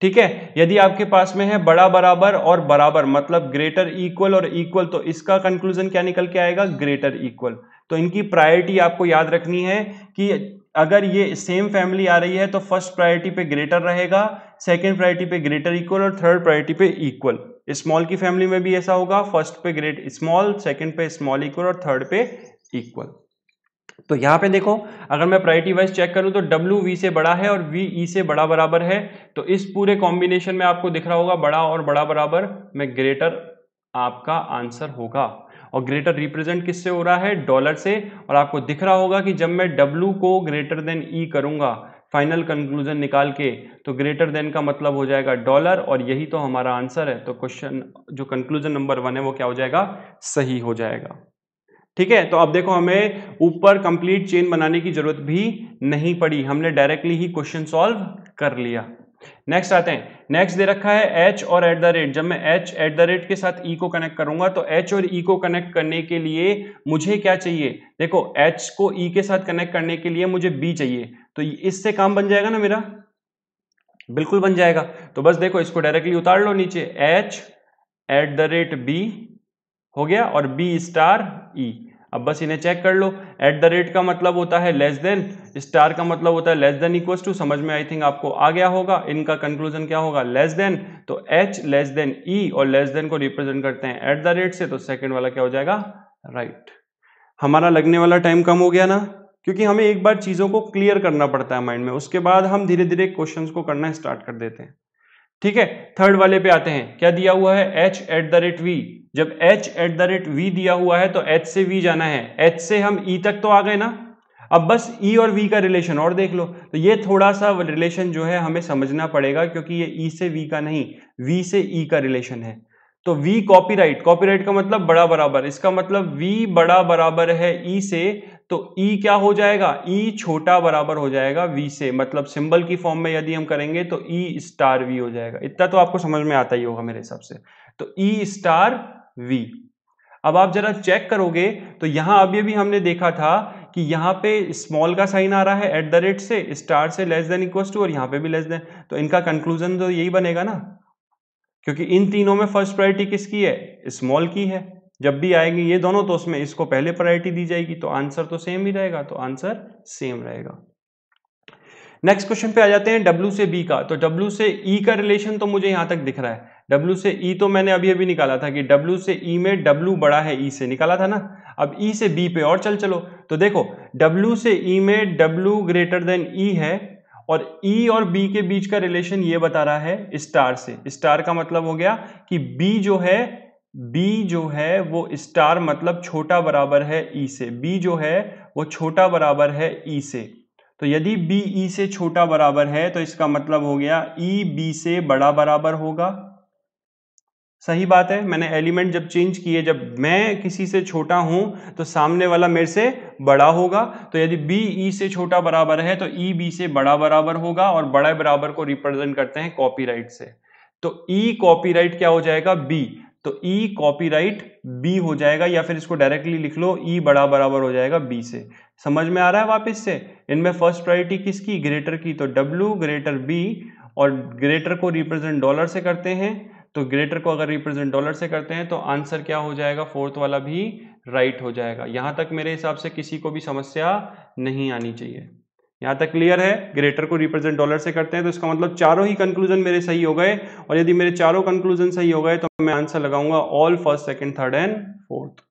ठीक है। यदि आपके पास में है बड़ा बराबर और बराबर, मतलब ग्रेटर इक्वल और इक्वल, तो इसका कंक्लूजन क्या निकल के आएगा? Greater equal. तो इनकी प्रायोरिटी आपको याद रखनी है कि अगर ये सेम फैमिली आ रही है तो फर्स्ट प्रायोरिटी पे ग्रेटर रहेगा, सेकेंड प्रायोरिटी पे ग्रेटर इक्वल, और थर्ड प्रायोरिटी पे इक्वल। स्मॉल की फैमिली में भी ऐसा होगा, फर्स्ट पे ग्रेट स्मॉल, सेकेंड पे स्मॉल इक्वल और थर्ड पे इक्वल। तो यहाँ पे देखो, अगर मैं प्रायोरिटी वाइज चेक करूँ तो W V से बड़ा है और V E से बड़ा बराबर है, तो इस पूरे कॉम्बिनेशन में आपको दिख रहा होगा बड़ा और बड़ा बराबर में ग्रेटर आपका आंसर होगा। और ग्रेटर रिप्रेजेंट किससे हो रहा है? डॉलर से। और आपको दिख रहा होगा कि जब मैं W को ग्रेटर देन E करूँगा फाइनल कंक्लूजन निकाल के, तो ग्रेटर देन का मतलब हो जाएगा डॉलर, और यही तो हमारा आंसर है। तो क्वेश्चन जो कंक्लूजन नंबर वन है वो क्या हो जाएगा? सही हो जाएगा, ठीक है। तो अब देखो, हमें ऊपर कंप्लीट चेन बनाने की जरूरत भी नहीं पड़ी, हमने डायरेक्टली ही क्वेश्चन सॉल्व कर लिया। नेक्स्ट आते हैं। नेक्स्ट दे रखा है एच और एट द रेट। जब मैं एच एट द रेट के साथ ई को कनेक्ट करूंगा तो एच और ई को कनेक्ट करने के लिए मुझे क्या चाहिए? देखो, एच को ई के साथ कनेक्ट करने के लिए मुझे बी चाहिए, तो इससे काम बन जाएगा ना मेरा? बिल्कुल बन जाएगा। तो बस देखो, इसको डायरेक्टली उतार लो नीचे, H at the rate B हो गया और बी स्टार ई। अब बस इन्हें चेक कर लो। एट द रेट का मतलब होता है लेस देन, स्टार का मतलब होता है लेस देन इक्वल्स टू, समझ में आई थिंक आपको आ गया होगा। इनका कंक्लूजन क्या होगा? Less than. तो एच लेस देन ई और लेस देन को रिप्रेजेंट करते हैं एट द रेट से, तो सेकंड वाला क्या हो जाएगा? Right right. हमारा लगने वाला टाइम कम हो गया ना, क्योंकि हमें एक बार चीज़ों को क्लियर करना पड़ता है माइंड में, उसके बाद हम धीरे धीरे क्वेश्चन को करना स्टार्ट कर देते हैं, ठीक है। थर्ड वाले पे आते हैं। क्या दिया हुआ है? h at the rate V. जब h at the rate V दिया हुआ है तो h से v जाना है, h से हम e तक तो आ गए ना। अब बस e और v का रिलेशन और देख लो, तो ये थोड़ा सा रिलेशन जो है हमें समझना पड़ेगा, क्योंकि ये e से v का नहीं, v से e का रिलेशन है। तो v कॉपीराइट, कॉपीराइट का मतलब बड़ा बराबर, इसका मतलब v बड़ा बराबर है e से, तो E क्या हो जाएगा, E छोटा बराबर हो जाएगा V से, मतलब सिंबल की फॉर्म में यदि हम करेंगे तो E स्टार V हो जाएगा। इतना तो आपको समझ में आता ही होगा मेरे हिसाब से, तो E स्टार V। अब आप जरा चेक करोगे तो यहाँ अभी भी हमने देखा था कि यहाँ पे स्मॉल का साइन आ रहा है एट द रेट से, स्टार से लेस देन इक्वल टू, और यहाँ पे भी लेस देन, तो इनका कंक्लूजन तो यही बनेगा ना, क्योंकि इन तीनों में फर्स्ट प्रायोरिटी किसकी है, स्मॉल की है। जब भी आएंगे ये दोनों तो उसमें इसको पहले प्रायोरिटी दी जाएगी, तो आंसर तो सेम ही रहेगा, तो आंसर सेम रहेगा। नेक्स्ट क्वेश्चन पे आ जाते हैं W से B का। तो W से E का रिलेशन तो मुझे यहाँ तक दिख रहा है, W से E तो मैंने अभी अभी निकाला था कि W से E में W बड़ा है E से, निकाला था ना। अब E से B पे और चल चलो तो देखो W से E में W ग्रेटर देन E है, और E और B के बीच का रिलेशन ये बता रहा है स्टार से। स्टार का मतलब हो गया कि B जो है B जो है वो स्टार मतलब छोटा बराबर है E से, B जो है वो छोटा बराबर है E से। तो यदि B E से छोटा बराबर है तो इसका मतलब हो गया E B से बड़ा बराबर होगा। सही बात है, मैंने एलिमेंट जब चेंज किए, जब मैं किसी से छोटा हूं तो सामने वाला मेरे से बड़ा होगा, तो यदि B E से छोटा बराबर है तो E B से बड़ा बराबर होगा, और बड़ा बराबर को रिप्रेजेंट करते हैं कॉपीराइट से। तो E कॉपीराइट क्या हो जाएगा, B, तो E कॉपीराइट B हो जाएगा, या फिर इसको डायरेक्टली लिख लो E बड़ा बराबर हो जाएगा B से। समझ में आ रहा है वापस से, इनमें फर्स्ट प्रायोरिटी किसकी, ग्रेटर की, तो W ग्रेटर B, और ग्रेटर को रिप्रेजेंट डॉलर से करते हैं, तो ग्रेटर को अगर रिप्रेजेंट डॉलर से करते हैं तो आंसर क्या हो जाएगा, फोर्थ वाला भी राइट हो जाएगा। यहां तक मेरे हिसाब से किसी को भी समस्या नहीं आनी चाहिए, यहां तक क्लियर है। ग्रेटर को रिप्रेजेंट डॉलर से करते हैं तो इसका मतलब चारों ही कंक्लूजन मेरे सही हो गए, और यदि मेरे चारों कंक्लूजन सही हो गए तो मैं आंसर लगाऊंगा all first second third and fourth.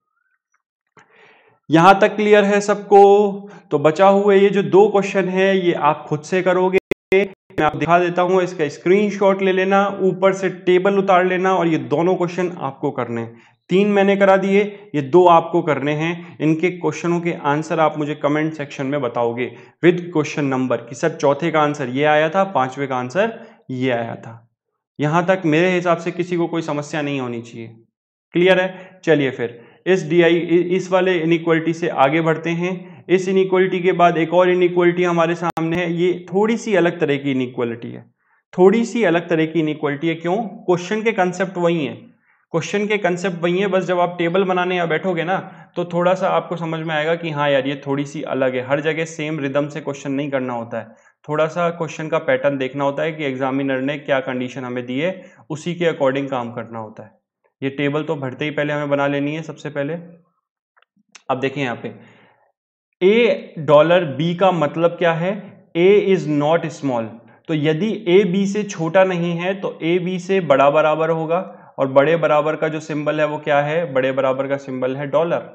यहां तक क्लियर है सबको। तो बचा हुए ये जो दो क्वेश्चन है ये आप खुद से करोगे, मैं आपको दिखा देता हूं, इसका स्क्रीनशॉट ले लेना, ऊपर से टेबल उतार लेना, और ये दोनों क्वेश्चन आपको करने हैं। तीन मैंने करा दिए, ये दो आपको करने हैं। इनके क्वेश्चनों के आंसर आप मुझे कमेंट सेक्शन में बताओगे विद क्वेश्चन नंबर, कि सर चौथे का आंसर ये आया था, पांचवे का आंसर ये आया था। यहाँ तक मेरे हिसाब से किसी को कोई समस्या नहीं होनी चाहिए, क्लियर है। चलिए फिर इस डी आई इस वाले इनइक्वालिटी से आगे बढ़ते हैं। इस इनइक्वालिटी के बाद एक और इनइक्वालिटी हमारे सामने है, ये थोड़ी सी अलग तरह की इनइक्वालिटी है, थोड़ी सी अलग तरह की इनइक्वालिटी है। क्यों, क्वेश्चन के कंसेप्ट वही हैं, क्वेश्चन के कंसेप्ट वही हैं, बस जब आप टेबल बनाने या बैठोगे ना तो थोड़ा सा आपको समझ में आएगा कि हाँ यार ये थोड़ी सी अलग है। हर जगह सेम रिदम से क्वेश्चन नहीं करना होता है, थोड़ा सा क्वेश्चन का पैटर्न देखना होता है कि एग्जामिनर ने क्या कंडीशन हमें दी है, उसी के अकॉर्डिंग काम करना होता है। ये टेबल तो भरते ही पहले हमें बना लेनी है सबसे पहले। अब देखें यहाँ पे ए डॉलर बी का मतलब क्या है, ए इज नॉट स्मॉल, तो यदि ए बी से छोटा नहीं है तो ए बी से बड़ा बराबर होगा, और बड़े बराबर का जो सिंबल है वो क्या है, बड़े बराबर का सिंबल है डॉलर।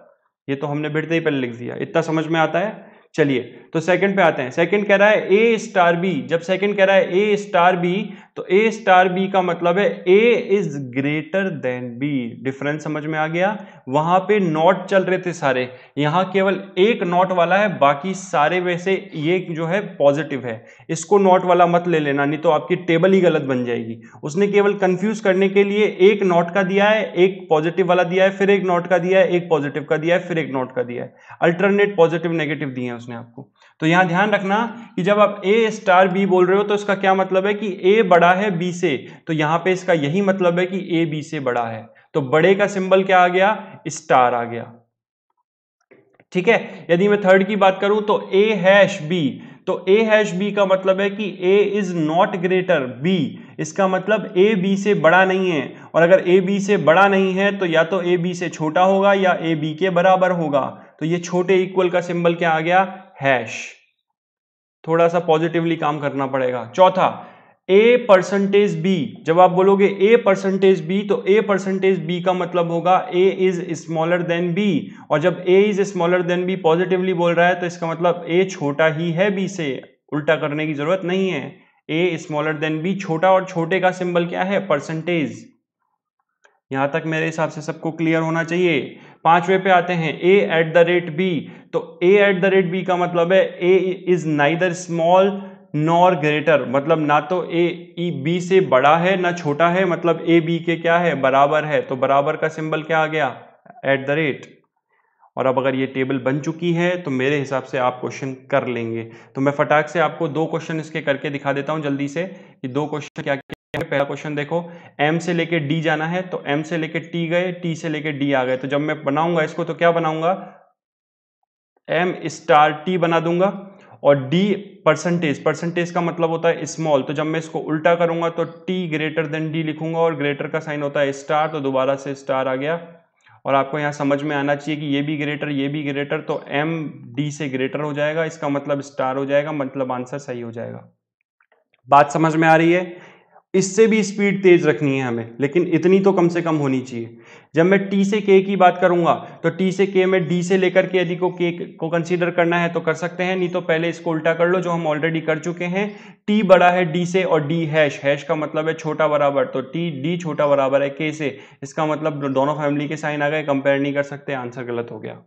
ये तो हमने भिड़ते ही पहले लिख दिया, इतना समझ में आता है। चलिए तो सेकंड पे आते हैं। सेकंड कह रहा है ए स्टार बी, जब सेकंड कह रहा है ए स्टार बी तो ए स्टार बी का मतलब है A is greater than B. Difference समझ में आ गया, वहां पे नॉट चल रहे थे सारे, यहाँ केवल एक नॉट वाला है, बाकी सारे वैसे ये जो है पॉजिटिव है, इसको नॉट वाला मत ले लेना नहीं तो आपकी टेबल ही गलत बन जाएगी। उसने केवल कंफ्यूज करने के लिए एक नॉट का दिया है, एक पॉजिटिव वाला दिया है, फिर एक नॉट का दिया है, एक पॉजिटिव का दिया है, फिर एक नॉट का दिया है, अल्टरनेट पॉजिटिव नेगेटिव दिए हैं उसने आपको। तो यहां ध्यान रखना कि जब आप A स्टार B बोल रहे हो तो इसका क्या मतलब है कि A बड़ा है B से, तो यहां पे इसका यही मतलब है कि A B से बड़ा है, तो बड़े का सिंबल क्या आ गया, स्टार आ गया, ठीक है। यदि मैं थर्ड की बात करूं तो A हैश B, तो A हैश B का मतलब है कि A is not greater B, इसका मतलब A B से बड़ा नहीं है, और अगर A B से बड़ा नहीं है तो या तो A B से छोटा होगा या A B के बराबर होगा। तो ये छोटे इक्वल का सिंबल क्या आ गया, हैश। थोड़ा सा पॉजिटिवली काम करना पड़ेगा। चौथा ए परसेंटेज बी, जब आप बोलोगे ए परसेंटेज बी तो ए परसेंटेज बी का मतलब होगा A is smaller than B, और जब A is smaller than B positively बोल रहा है तो इसका मतलब ए छोटा ही है बी से, उल्टा करने की जरूरत नहीं है, ए स्मॉलर देन बी छोटा, और छोटे का सिंबल क्या है, परसेंटेज। यहां तक मेरे हिसाब से सबको क्लियर होना चाहिए। पांचवे पे आते हैं a at the rate B, तो a at the rate B का मतलब है a is neither small nor greater, मतलब ना तो a b से बड़ा है ना छोटा है, मतलब a b के क्या है, बराबर है, तो बराबर का सिंबल क्या आ गया, एट द रेट। और अब अगर ये टेबल बन चुकी है तो मेरे हिसाब से आप क्वेश्चन कर लेंगे। तो मैं फटाक से आपको दो क्वेश्चन इसके करके दिखा देता हूँ जल्दी से कि दो क्वेश्चन क्या क्या है। पहला क्वेश्चन देखो, M से लेके D जाना है तो M से लेके T गए, T से लेके D आ गए। तो जब मैं बनाऊंगा इसको तो क्या बनाऊंगा, M स्टार T बना दूंगा और D परसेंटेज, परसेंटेज का मतलब होता है स्मॉल। तो जब मैं इसको उल्टा करूंगा तो T ग्रेटर देन D लिखूंगा और ग्रेटर का साइन होता है स्टार, तो दोबारा से स्टार आ गया। और आपको यहाँ समझ में आना चाहिए कि ये भी ग्रेटर ये भी ग्रेटर, तो M D से ग्रेटर हो जाएगा, इसका मतलब स्टार हो जाएगा, मतलब आंसर सही हो जाएगा। बात समझ में आ रही है। इससे भी स्पीड तेज रखनी है हमें, लेकिन इतनी तो कम से कम होनी चाहिए। जब मैं T से K की बात करूंगा तो T से K में D से लेकर के यदि को K को कंसीडर करना है तो कर सकते हैं, नहीं तो पहले इसको उल्टा कर लो जो हम ऑलरेडी कर चुके हैं। T बड़ा है D से और D हैश, हैश का मतलब है छोटा बराबर, तो T D छोटा बराबर है K से, इसका मतलब दोनों फैमिली के साइन आ गए, कंपेयर नहीं कर सकते, आंसर गलत हो गया।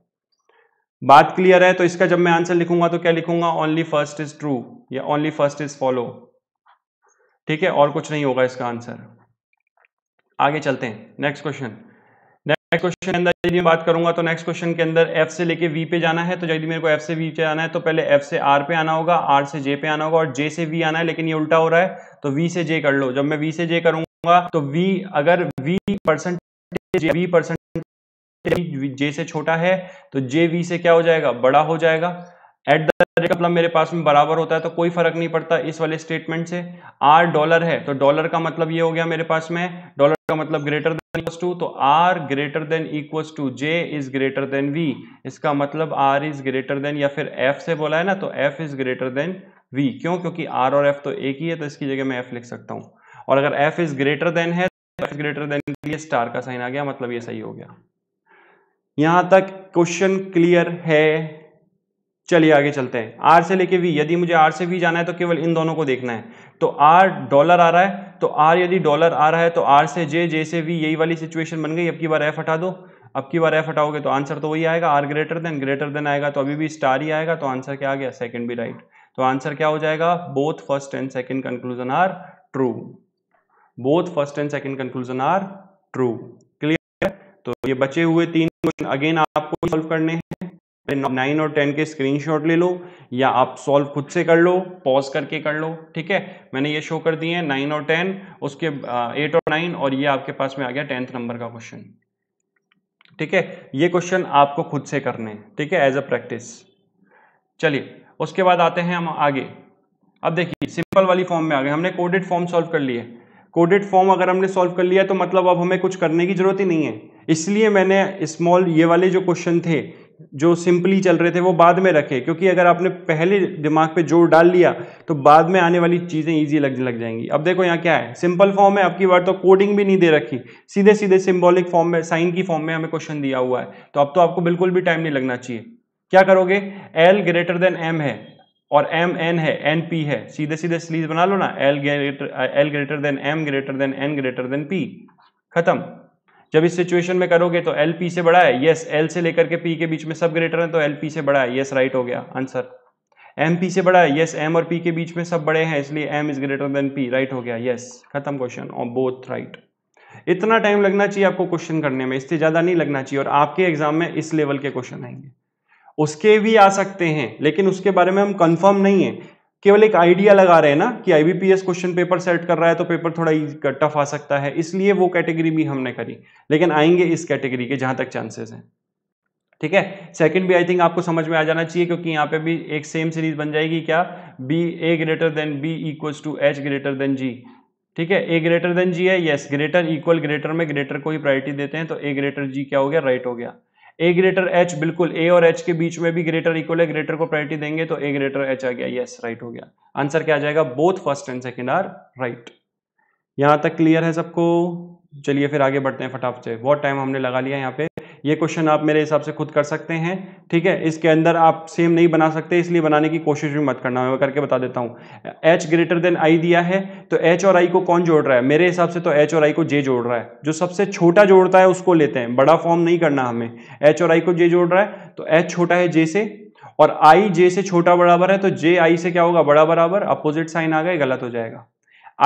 बात क्लियर है। तो इसका जब मैं आंसर लिखूंगा तो क्या लिखूंगा, ओनली फर्स्ट इज ट्रू या ओनली फर्स्ट इज फॉलो, ठीक है, और कुछ नहीं होगा इसका आंसर। आगे चलते हैं नेक्स्ट क्वेश्चन। नेक्स्ट क्वेश्चन के अंदर यदि मैं बात करूंगा तो नेक्स्ट क्वेश्चन के अंदर एफ से लेके वी पे जाना है। तो यदि मेरे को एफ से वी पे आना है तो पहले एफ से आर पे आना होगा, आर से जे पे आना होगा और जे से वी आना है, लेकिन ये उल्टा हो रहा है तो वी से जे कर लो। जब मैं वी से जे करूंगा तो वी, अगर V percentage V percentage J से छोटा है तो जे वी से क्या हो जाएगा, बड़ा हो जाएगा। एट द मतलब मेरे पास में बराबर होता है तो कोई फर्क नहीं पड़ता इस वाले स्टेटमेंट से। आर डॉलर है तो डॉलर का मतलब ये हो गया मेरे पास में, डॉलर का मतलब ग्रेटर देन इक्वल्स टू, तो R greater than equals to J is greater than V, इसका मतलब आर इज ग्रेटर देन, या फिर एफ से बोला है ना तो F is greater than V. क्यों? क्योंकि आर और एफ तो एक ही है तो इसकी जगह मैं एफ लिख सकता हूँ। और अगर एफ इज ग्रेटर देन है तो एफ ग्रेटर देन के लिए स्टार का साइन आ गया, मतलब ये सही हो गया। यहाँ तक क्वेश्चन क्लियर है। चलिए आगे चलते हैं। आर से लेके वी, यदि मुझे आर से वी जाना है तो केवल इन दोनों को देखना है। तो आर डॉलर आ रहा है तो आर यदि डॉलर आ रहा है तो आर से जे जे से वी, यही वाली सिचुएशन बन गई। अब की बार एफ हटा दो, अब की बार एफ हटाओगे तो आंसर तो वही आएगा, R greater than greater than आएगा तो अभी भी स्टार ही आएगा। तो आंसर क्या आ गया, सेकंड भी राइट। तो आंसर क्या हो जाएगा, both first and second conclusion are true, both first and second conclusion are true. Clear. तो ये बचे हुए तीन क्वेश्चन अगेन आपको सॉल्व करने हैं। नाइन और टेन के स्क्रीनशॉट ले लो या आप सॉल्व खुद से कर लो, पॉज करके कर लो, ठीक है। मैंने ये शो कर दिए हैं नाइन और टेन, उसके एट और नाइन, और ये आपके पास में आ गया टेंथ नंबर का क्वेश्चन, ठीक है। ये क्वेश्चन आपको खुद से करने हैं, ठीक है, एज अ प्रैक्टिस। चलिए उसके बाद आते हैं हम आगे। अब देखिए सिंपल वाली फॉर्म में आ गए, हमने कोडेड फॉर्म सॉल्व कर लिए। कोडेड फॉर्म अगर हमने सॉल्व कर लिया तो मतलब अब हमें कुछ करने की जरूरत ही नहीं है, इसलिए मैंने स्मॉल ये वाले जो क्वेश्चन थे जो सिंपली चल रहे थे वो बाद में रखे, क्योंकि अगर आपने पहले दिमाग पे जोर डाल लिया तो बाद में आने वाली चीज़ें इजी लगने लग जाएंगी। अब देखो यहाँ क्या है, सिंपल फॉर्म है, आपकी बार तो कोडिंग भी नहीं दे रखी, सीधे सीधे सिंबॉलिक फॉर्म में, साइन की फॉर्म में हमें क्वेश्चन दिया हुआ है। तो अब तो आपको बिल्कुल भी टाइम नहीं लगना चाहिए। क्या करोगे, एल ग्रेटर देन एम है और एम एन है, एन पी है, सीधे सीधे स्लीज बना लो ना, L greater L greater than M greater than N greater than P, खत्म। जब इस सिचुएशन में करोगे तो एल पी से बड़ा है, यस, एल से लेकर के पी के बीच में सब ग्रेटर है तो एल पी से बड़ा है, यस, राइट हो गया आंसर। एम पी से बड़ा है, यस, एम और पी के बीच में सब बड़े हैं इसलिए M is greater than P, right हो गया, यस, खत्म क्वेश्चन, और बोथ राइट। इतना टाइम लगना चाहिए आपको क्वेश्चन करने में, इससे ज़्यादा नहीं लगना चाहिए। और आपके एग्जाम में इस लेवल के क्वेश्चन आएंगे, उसके भी आ सकते हैं लेकिन उसके बारे में हम कन्फर्म नहीं है, केवल एक आइडिया लगा रहे हैं ना कि आईबीपीएस क्वेश्चन पेपर सेट कर रहा है तो पेपर थोड़ा टफ आ सकता है, इसलिए वो कैटेगरी भी हमने करी, लेकिन आएंगे इस कैटेगरी के जहां तक चांसेस हैं, ठीक है। सेकंड भी आई थिंक आपको समझ में आ जाना चाहिए, क्योंकि यहाँ पे भी एक सेम सीरीज बन जाएगी, क्या, B A greater than B equals to H greater than G, ठीक है। ए ग्रेटर देन जी है, येस, ग्रेटर इक्वल ग्रेटर में ग्रेटर को ही प्रायोरिटी देते हैं तो ए ग्रेटर जी क्या हो गया, राइट हो गया। ए ग्रेटर एच, बिल्कुल ए और एच के बीच में भी ग्रेटर इक्वल है, ग्रेटर को प्रायोरिटी देंगे तो ए ग्रेटर एच आ गया, यस, राइट हो गया। आंसर क्या आ जाएगा, both first and second are right. यहां तक क्लियर है सबको। चलिए फिर आगे बढ़ते हैं फटाफट से, बहुत टाइम हमने लगा लिया यहाँ पे। ये क्वेश्चन आप मेरे हिसाब से खुद कर सकते हैं, ठीक है। इसके अंदर आप सेम नहीं बना सकते इसलिए बनाने की कोशिश भी मत करना, मैं करके बता देता हूँ। h ग्रेटर देन i दिया है तो h और i को कौन जोड़ रहा है, मेरे हिसाब से तो h और i को j जोड़ रहा है, जो सबसे छोटा जोड़ता है उसको लेते हैं, बड़ा फॉर्म नहीं करना हमें। h और i को j जोड़ रहा है तो h छोटा है j से और i j से छोटा बराबर है तो j i से क्या होगा, बड़ा बराबर, अपोजिट साइन आ गए, गलत हो जाएगा।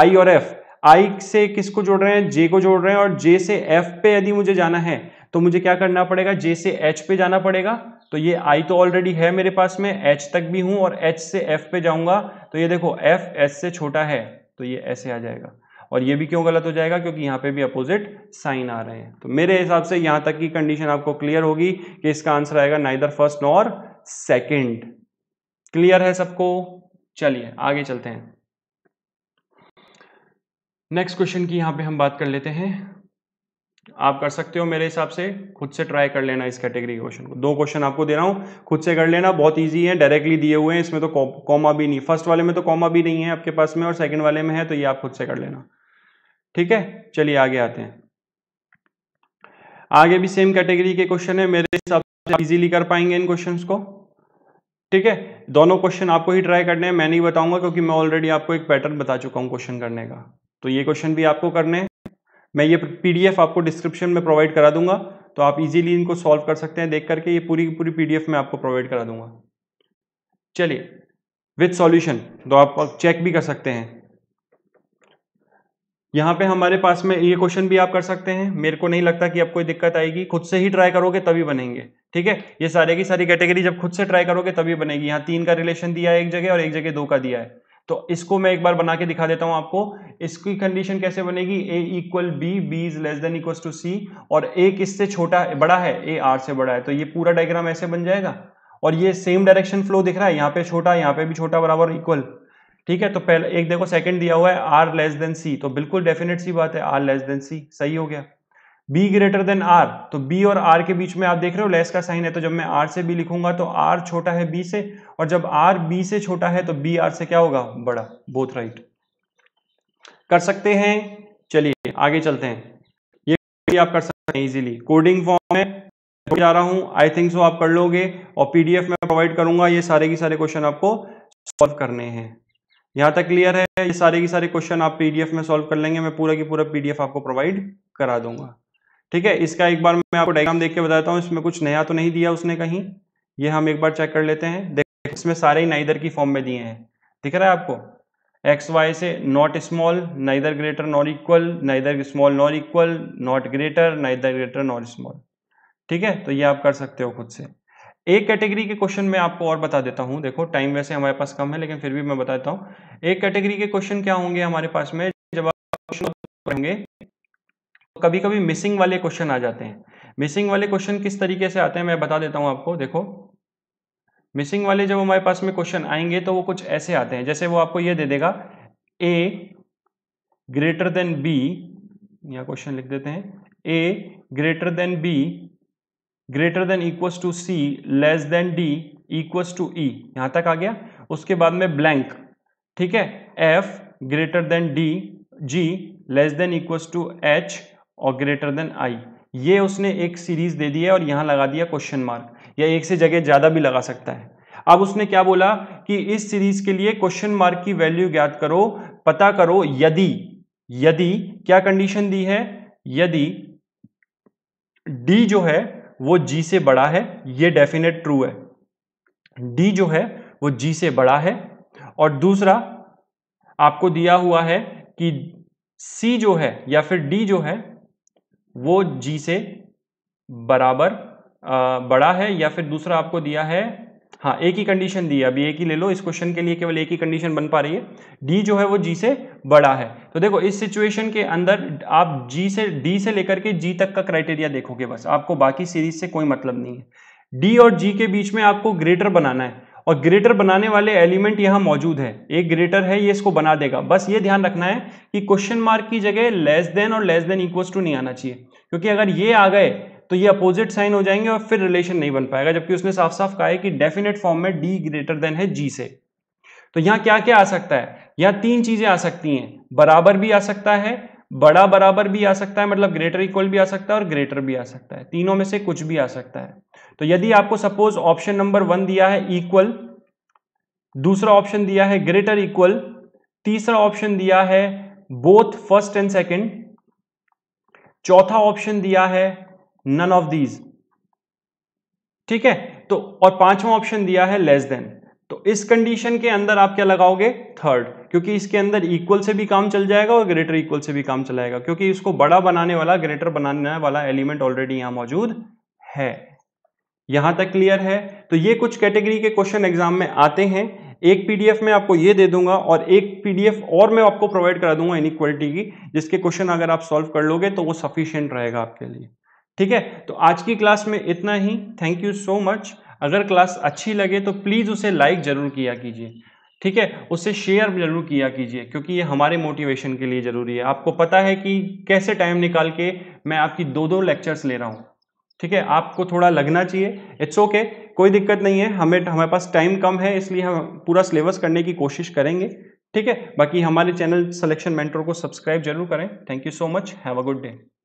i और f, i से किसको जोड़ रहे हैं, j को जोड़ रहे हैं, और j से f पे यदि मुझे जाना है तो मुझे क्या करना पड़ेगा, जे से एच पे जाना पड़ेगा। तो ये आई तो ऑलरेडी है मेरे पास में, एच तक भी हूँ, और एच से एफ पे जाऊँगा तो ये देखो एफ एस से छोटा है तो ये ऐसे आ जाएगा। और ये भी क्यों गलत हो जाएगा, क्योंकि यहाँ पे भी अपोजिट साइन आ रहे हैं। तो मेरे हिसाब से यहाँ तक की कंडीशन आपको क्लियर होगी कि इसका आंसर आएगा neither first nor second. Clear है सबको? चलिए आगे चलते हैं नेक्स्ट क्वेश्चन की यहाँ पे हम बात कर लेते हैं। आप कर सकते हो मेरे हिसाब से, खुद से ट्राई कर लेना इस कैटेगरी के क्वेश्चन को। दो क्वेश्चन आपको दे रहा हूँ, खुद से कर लेना, बहुत इजी है, डायरेक्टली दिए हुए हैं। इसमें तो कॉमा भी नहीं, फर्स्ट वाले में तो कॉमा भी नहीं है आपके पास में, और सेकंड वाले में है, तो ये आप खुद से कर लेना, ठीक है। चलिए आगे आते हैं। आगे भी सेम कैटेगरी के क्वेश्चन है, मेरे हिसाब से इजीली कर पाएंगे इन क्वेश्चन को, ठीक है। दोनों क्वेश्चन आपको ही ट्राई करने हैं, मैं नहीं बताऊंगा क्योंकि मैं ऑलरेडी आपको एक पैटर्न बता चुका हूँ क्वेश्चन करने का। तो ये क्वेश्चन भी आपको करने हैं, मैं ये पीडीएफ आपको डिस्क्रिप्शन में प्रोवाइड करा दूंगा, तो आप इजीली इनको सॉल्व कर सकते हैं देख करके। ये पूरी की पूरी पीडीएफ में आपको प्रोवाइड करा दूंगा। चलिए विद सॉल्यूशन, तो आप चेक भी कर सकते हैं। यहाँ पे हमारे पास में ये क्वेश्चन भी आप कर सकते हैं, मेरे को नहीं लगता कि आप कोई दिक्कत आएगी, खुद से ही ट्राई करोगे तभी बनेंगे, ठीक है। ये सारे की सारी कैटेगरी जब खुद से ट्राई करोगे तभी बनेगी। यहाँ तीन का रिलेशन दिया है एक जगह, और एक जगह दो का दिया है, तो इसको मैं एक बार बना के दिखा देता हूं आपको। इसकी कंडीशन कैसे बनेगी, A equal B, B is less than equal to C, और ए किससे छोटा बड़ा है, ए आर से बड़ा है। तो ये पूरा डायग्राम ऐसे बन जाएगा, और ये सेम डायरेक्शन फ्लो दिख रहा है, यहाँ पे छोटा, यहाँ पे भी छोटा, बराबर इक्वल, ठीक है। तो पहले एक देखो सेकंड दिया हुआ है आर लेस देन सी, तो बिल्कुल डेफिनेट सी बात है आर लेस देन सी, सही हो गया। बी ग्रेटर देन आर, तो बी और आर के बीच में आप देख रहे हो लेस का साइन है, तो जब मैं आर से बी लिखूंगा तो आर छोटा है बी से, और जब आर बी से छोटा है तो बी आर से क्या होगा, बड़ा। बोथ राइट, कर सकते हैं। चलिए आगे चलते हैं, ये भी आप कर सकते हैं इजीली, कोडिंग फॉर्म में जा रहा हूं, आई थिंक सो आप कर लोगे, और पीडीएफ में प्रोवाइड करूंगा। ये सारे के सारे क्वेश्चन आपको सॉल्व करने हैं, यहाँ तक क्लियर है। ये सारे के सारे क्वेश्चन आप पीडीएफ में सॉल्व कर लेंगे, मैं पूरा की पूरा पीडीएफ आपको प्रोवाइड करा दूंगा, ठीक है। इसका एक बार मैं आपको डायग्राम देख के बताता हूँ, इसमें कुछ नया तो नहीं दिया उसने कहीं, ये हम एक बार चेक कर लेते हैं। देखिए इसमें सारे ही नाइदर की फॉर्म में दिए हैं, दिख रहा है आपको, एक्स वाई से not small, neither greater nor equal, neither small nor equal, not greater, neither greater nor small, ठीक है। तो ये आप कर सकते हो खुद से। एक कैटेगरी के क्वेश्चन में आपको और बता देता हूँ, देखो टाइम वैसे हमारे पास कम है लेकिन फिर भी मैं बताता हूँ। एक कैटेगरी के क्वेश्चन क्या होंगे हमारे पास में, जब आप होंगे कभी कभी मिसिंग वाले क्वेश्चन आ जाते हैं। मिसिंग वाले क्वेश्चन किस तरीके से आते हैं मैं बता देता हूं आपको। देखो मिसिंग वाले जब हमारे पास में क्वेश्चन आएंगे तो वो कुछ ऐसे आते हैं, जैसे वो आपको ये दे देगा ए ग्रेटर देन बी, या क्वेश्चन लिख देते हैं A greater than B greater than equals to C less than D equals to E, यहां तक आ गया। उसके बाद में ब्लैंक, ठीक है, F greater than D G less than equals to H और ग्रेटर देन आई, ये उसने एक सीरीज दे दी है और यहाँ लगा दिया क्वेश्चन मार्क, या एक से जगह ज़्यादा भी लगा सकता है। अब उसने क्या बोला कि इस सीरीज के लिए क्वेश्चन मार्क की वैल्यू ज्ञात करो, पता करो, यदि यदि क्या कंडीशन दी है, यदि डी जो है वो जी से बड़ा है, ये डेफिनेट ट्रू है, डी जो है वो जी से बड़ा है। और दूसरा आपको दिया हुआ है कि सी जो है या फिर डी जो है वो जी से बराबर आ, बड़ा है, या फिर दूसरा आपको दिया है, हाँ एक ही कंडीशन दी है, अभी एक ही ले लो इस क्वेश्चन के लिए, केवल एक ही कंडीशन बन पा रही है, डी जो है वो जी से बड़ा है। तो देखो इस सिचुएशन के अंदर आप जी से डी से लेकर के जी तक का क्राइटेरिया देखोगे बस, आपको बाकी सीरीज से कोई मतलब नहीं है। डी और जी के बीच में आपको ग्रेटर बनाना है, और ग्रेटर बनाने वाले एलिमेंट यहाँ मौजूद है, एक ग्रेटर है ये इसको बना देगा। बस ये ध्यान रखना है कि क्वेश्चन मार्क की जगह लेस देन और लेस देन इक्वल्स टू नहीं आना चाहिए, क्योंकि अगर ये आ गए तो ये अपोजिट साइन हो जाएंगे और फिर रिलेशन नहीं बन पाएगा। जबकि उसने साफ साफ कहा है कि डेफिनेट फॉर्म में डी ग्रेटर देन है जी से। तो यहाँ क्या क्या आ सकता है, यहाँ तीन चीजें आ सकती हैं, बराबर भी आ सकता है, बड़ा बराबर भी आ सकता है, मतलब ग्रेटर इक्वल भी आ सकता है, और ग्रेटर भी आ सकता है, तीनों में से कुछ भी आ सकता है। तो यदि आपको सपोज ऑप्शन नंबर वन दिया है इक्वल, दूसरा ऑप्शन दिया है ग्रेटर इक्वल, तीसरा ऑप्शन दिया है बोथ फर्स्ट एंड सेकंड, चौथा ऑप्शन दिया है नन ऑफ दीज, ठीक है, तो और पांचवा ऑप्शन दिया है लेस देन, तो इस कंडीशन के अंदर आप क्या लगाओगे, थर्ड, क्योंकि इसके अंदर इक्वल से भी काम चल जाएगा और ग्रेटर इक्वल से भी काम चलाएगा, क्योंकि इसको बड़ा बनाने वाला, ग्रेटर बनाने वाला एलिमेंट ऑलरेडी यहाँ मौजूद है। यहां तक क्लियर है। तो ये कुछ कैटेगरी के क्वेश्चन एग्जाम में आते हैं। एक पीडीएफ में आपको ये दे दूंगा और एक पीडीएफ और मैं आपको प्रोवाइड करा दूंगा इनइक्वालिटी की, जिसके क्वेश्चन अगर आप सॉल्व कर लोगे तो वो सफिशिएंट रहेगा आपके लिए। ठीक है, तो आज की क्लास में इतना ही। Thank you so much. अगर क्लास अच्छी लगे तो प्लीज उसे लाइक जरूर किया कीजिए, ठीक है, उसे शेयर जरूर किया कीजिए, क्योंकि ये हमारे मोटिवेशन के लिए जरूरी है। आपको पता है कि कैसे टाइम निकाल के मैं आपकी दो दो लेक्चर्स ले रहा हूँ, ठीक है, आपको थोड़ा लगना चाहिए। इट्स ओके, कोई दिक्कत नहीं है, हमें हमारे पास टाइम कम है, इसलिए हम पूरा सिलेबस करने की कोशिश करेंगे। ठीक है, बाकी हमारे चैनल सिलेक्शन मेंटर को सब्सक्राइब जरूर करें। Thank you so much, have a good day.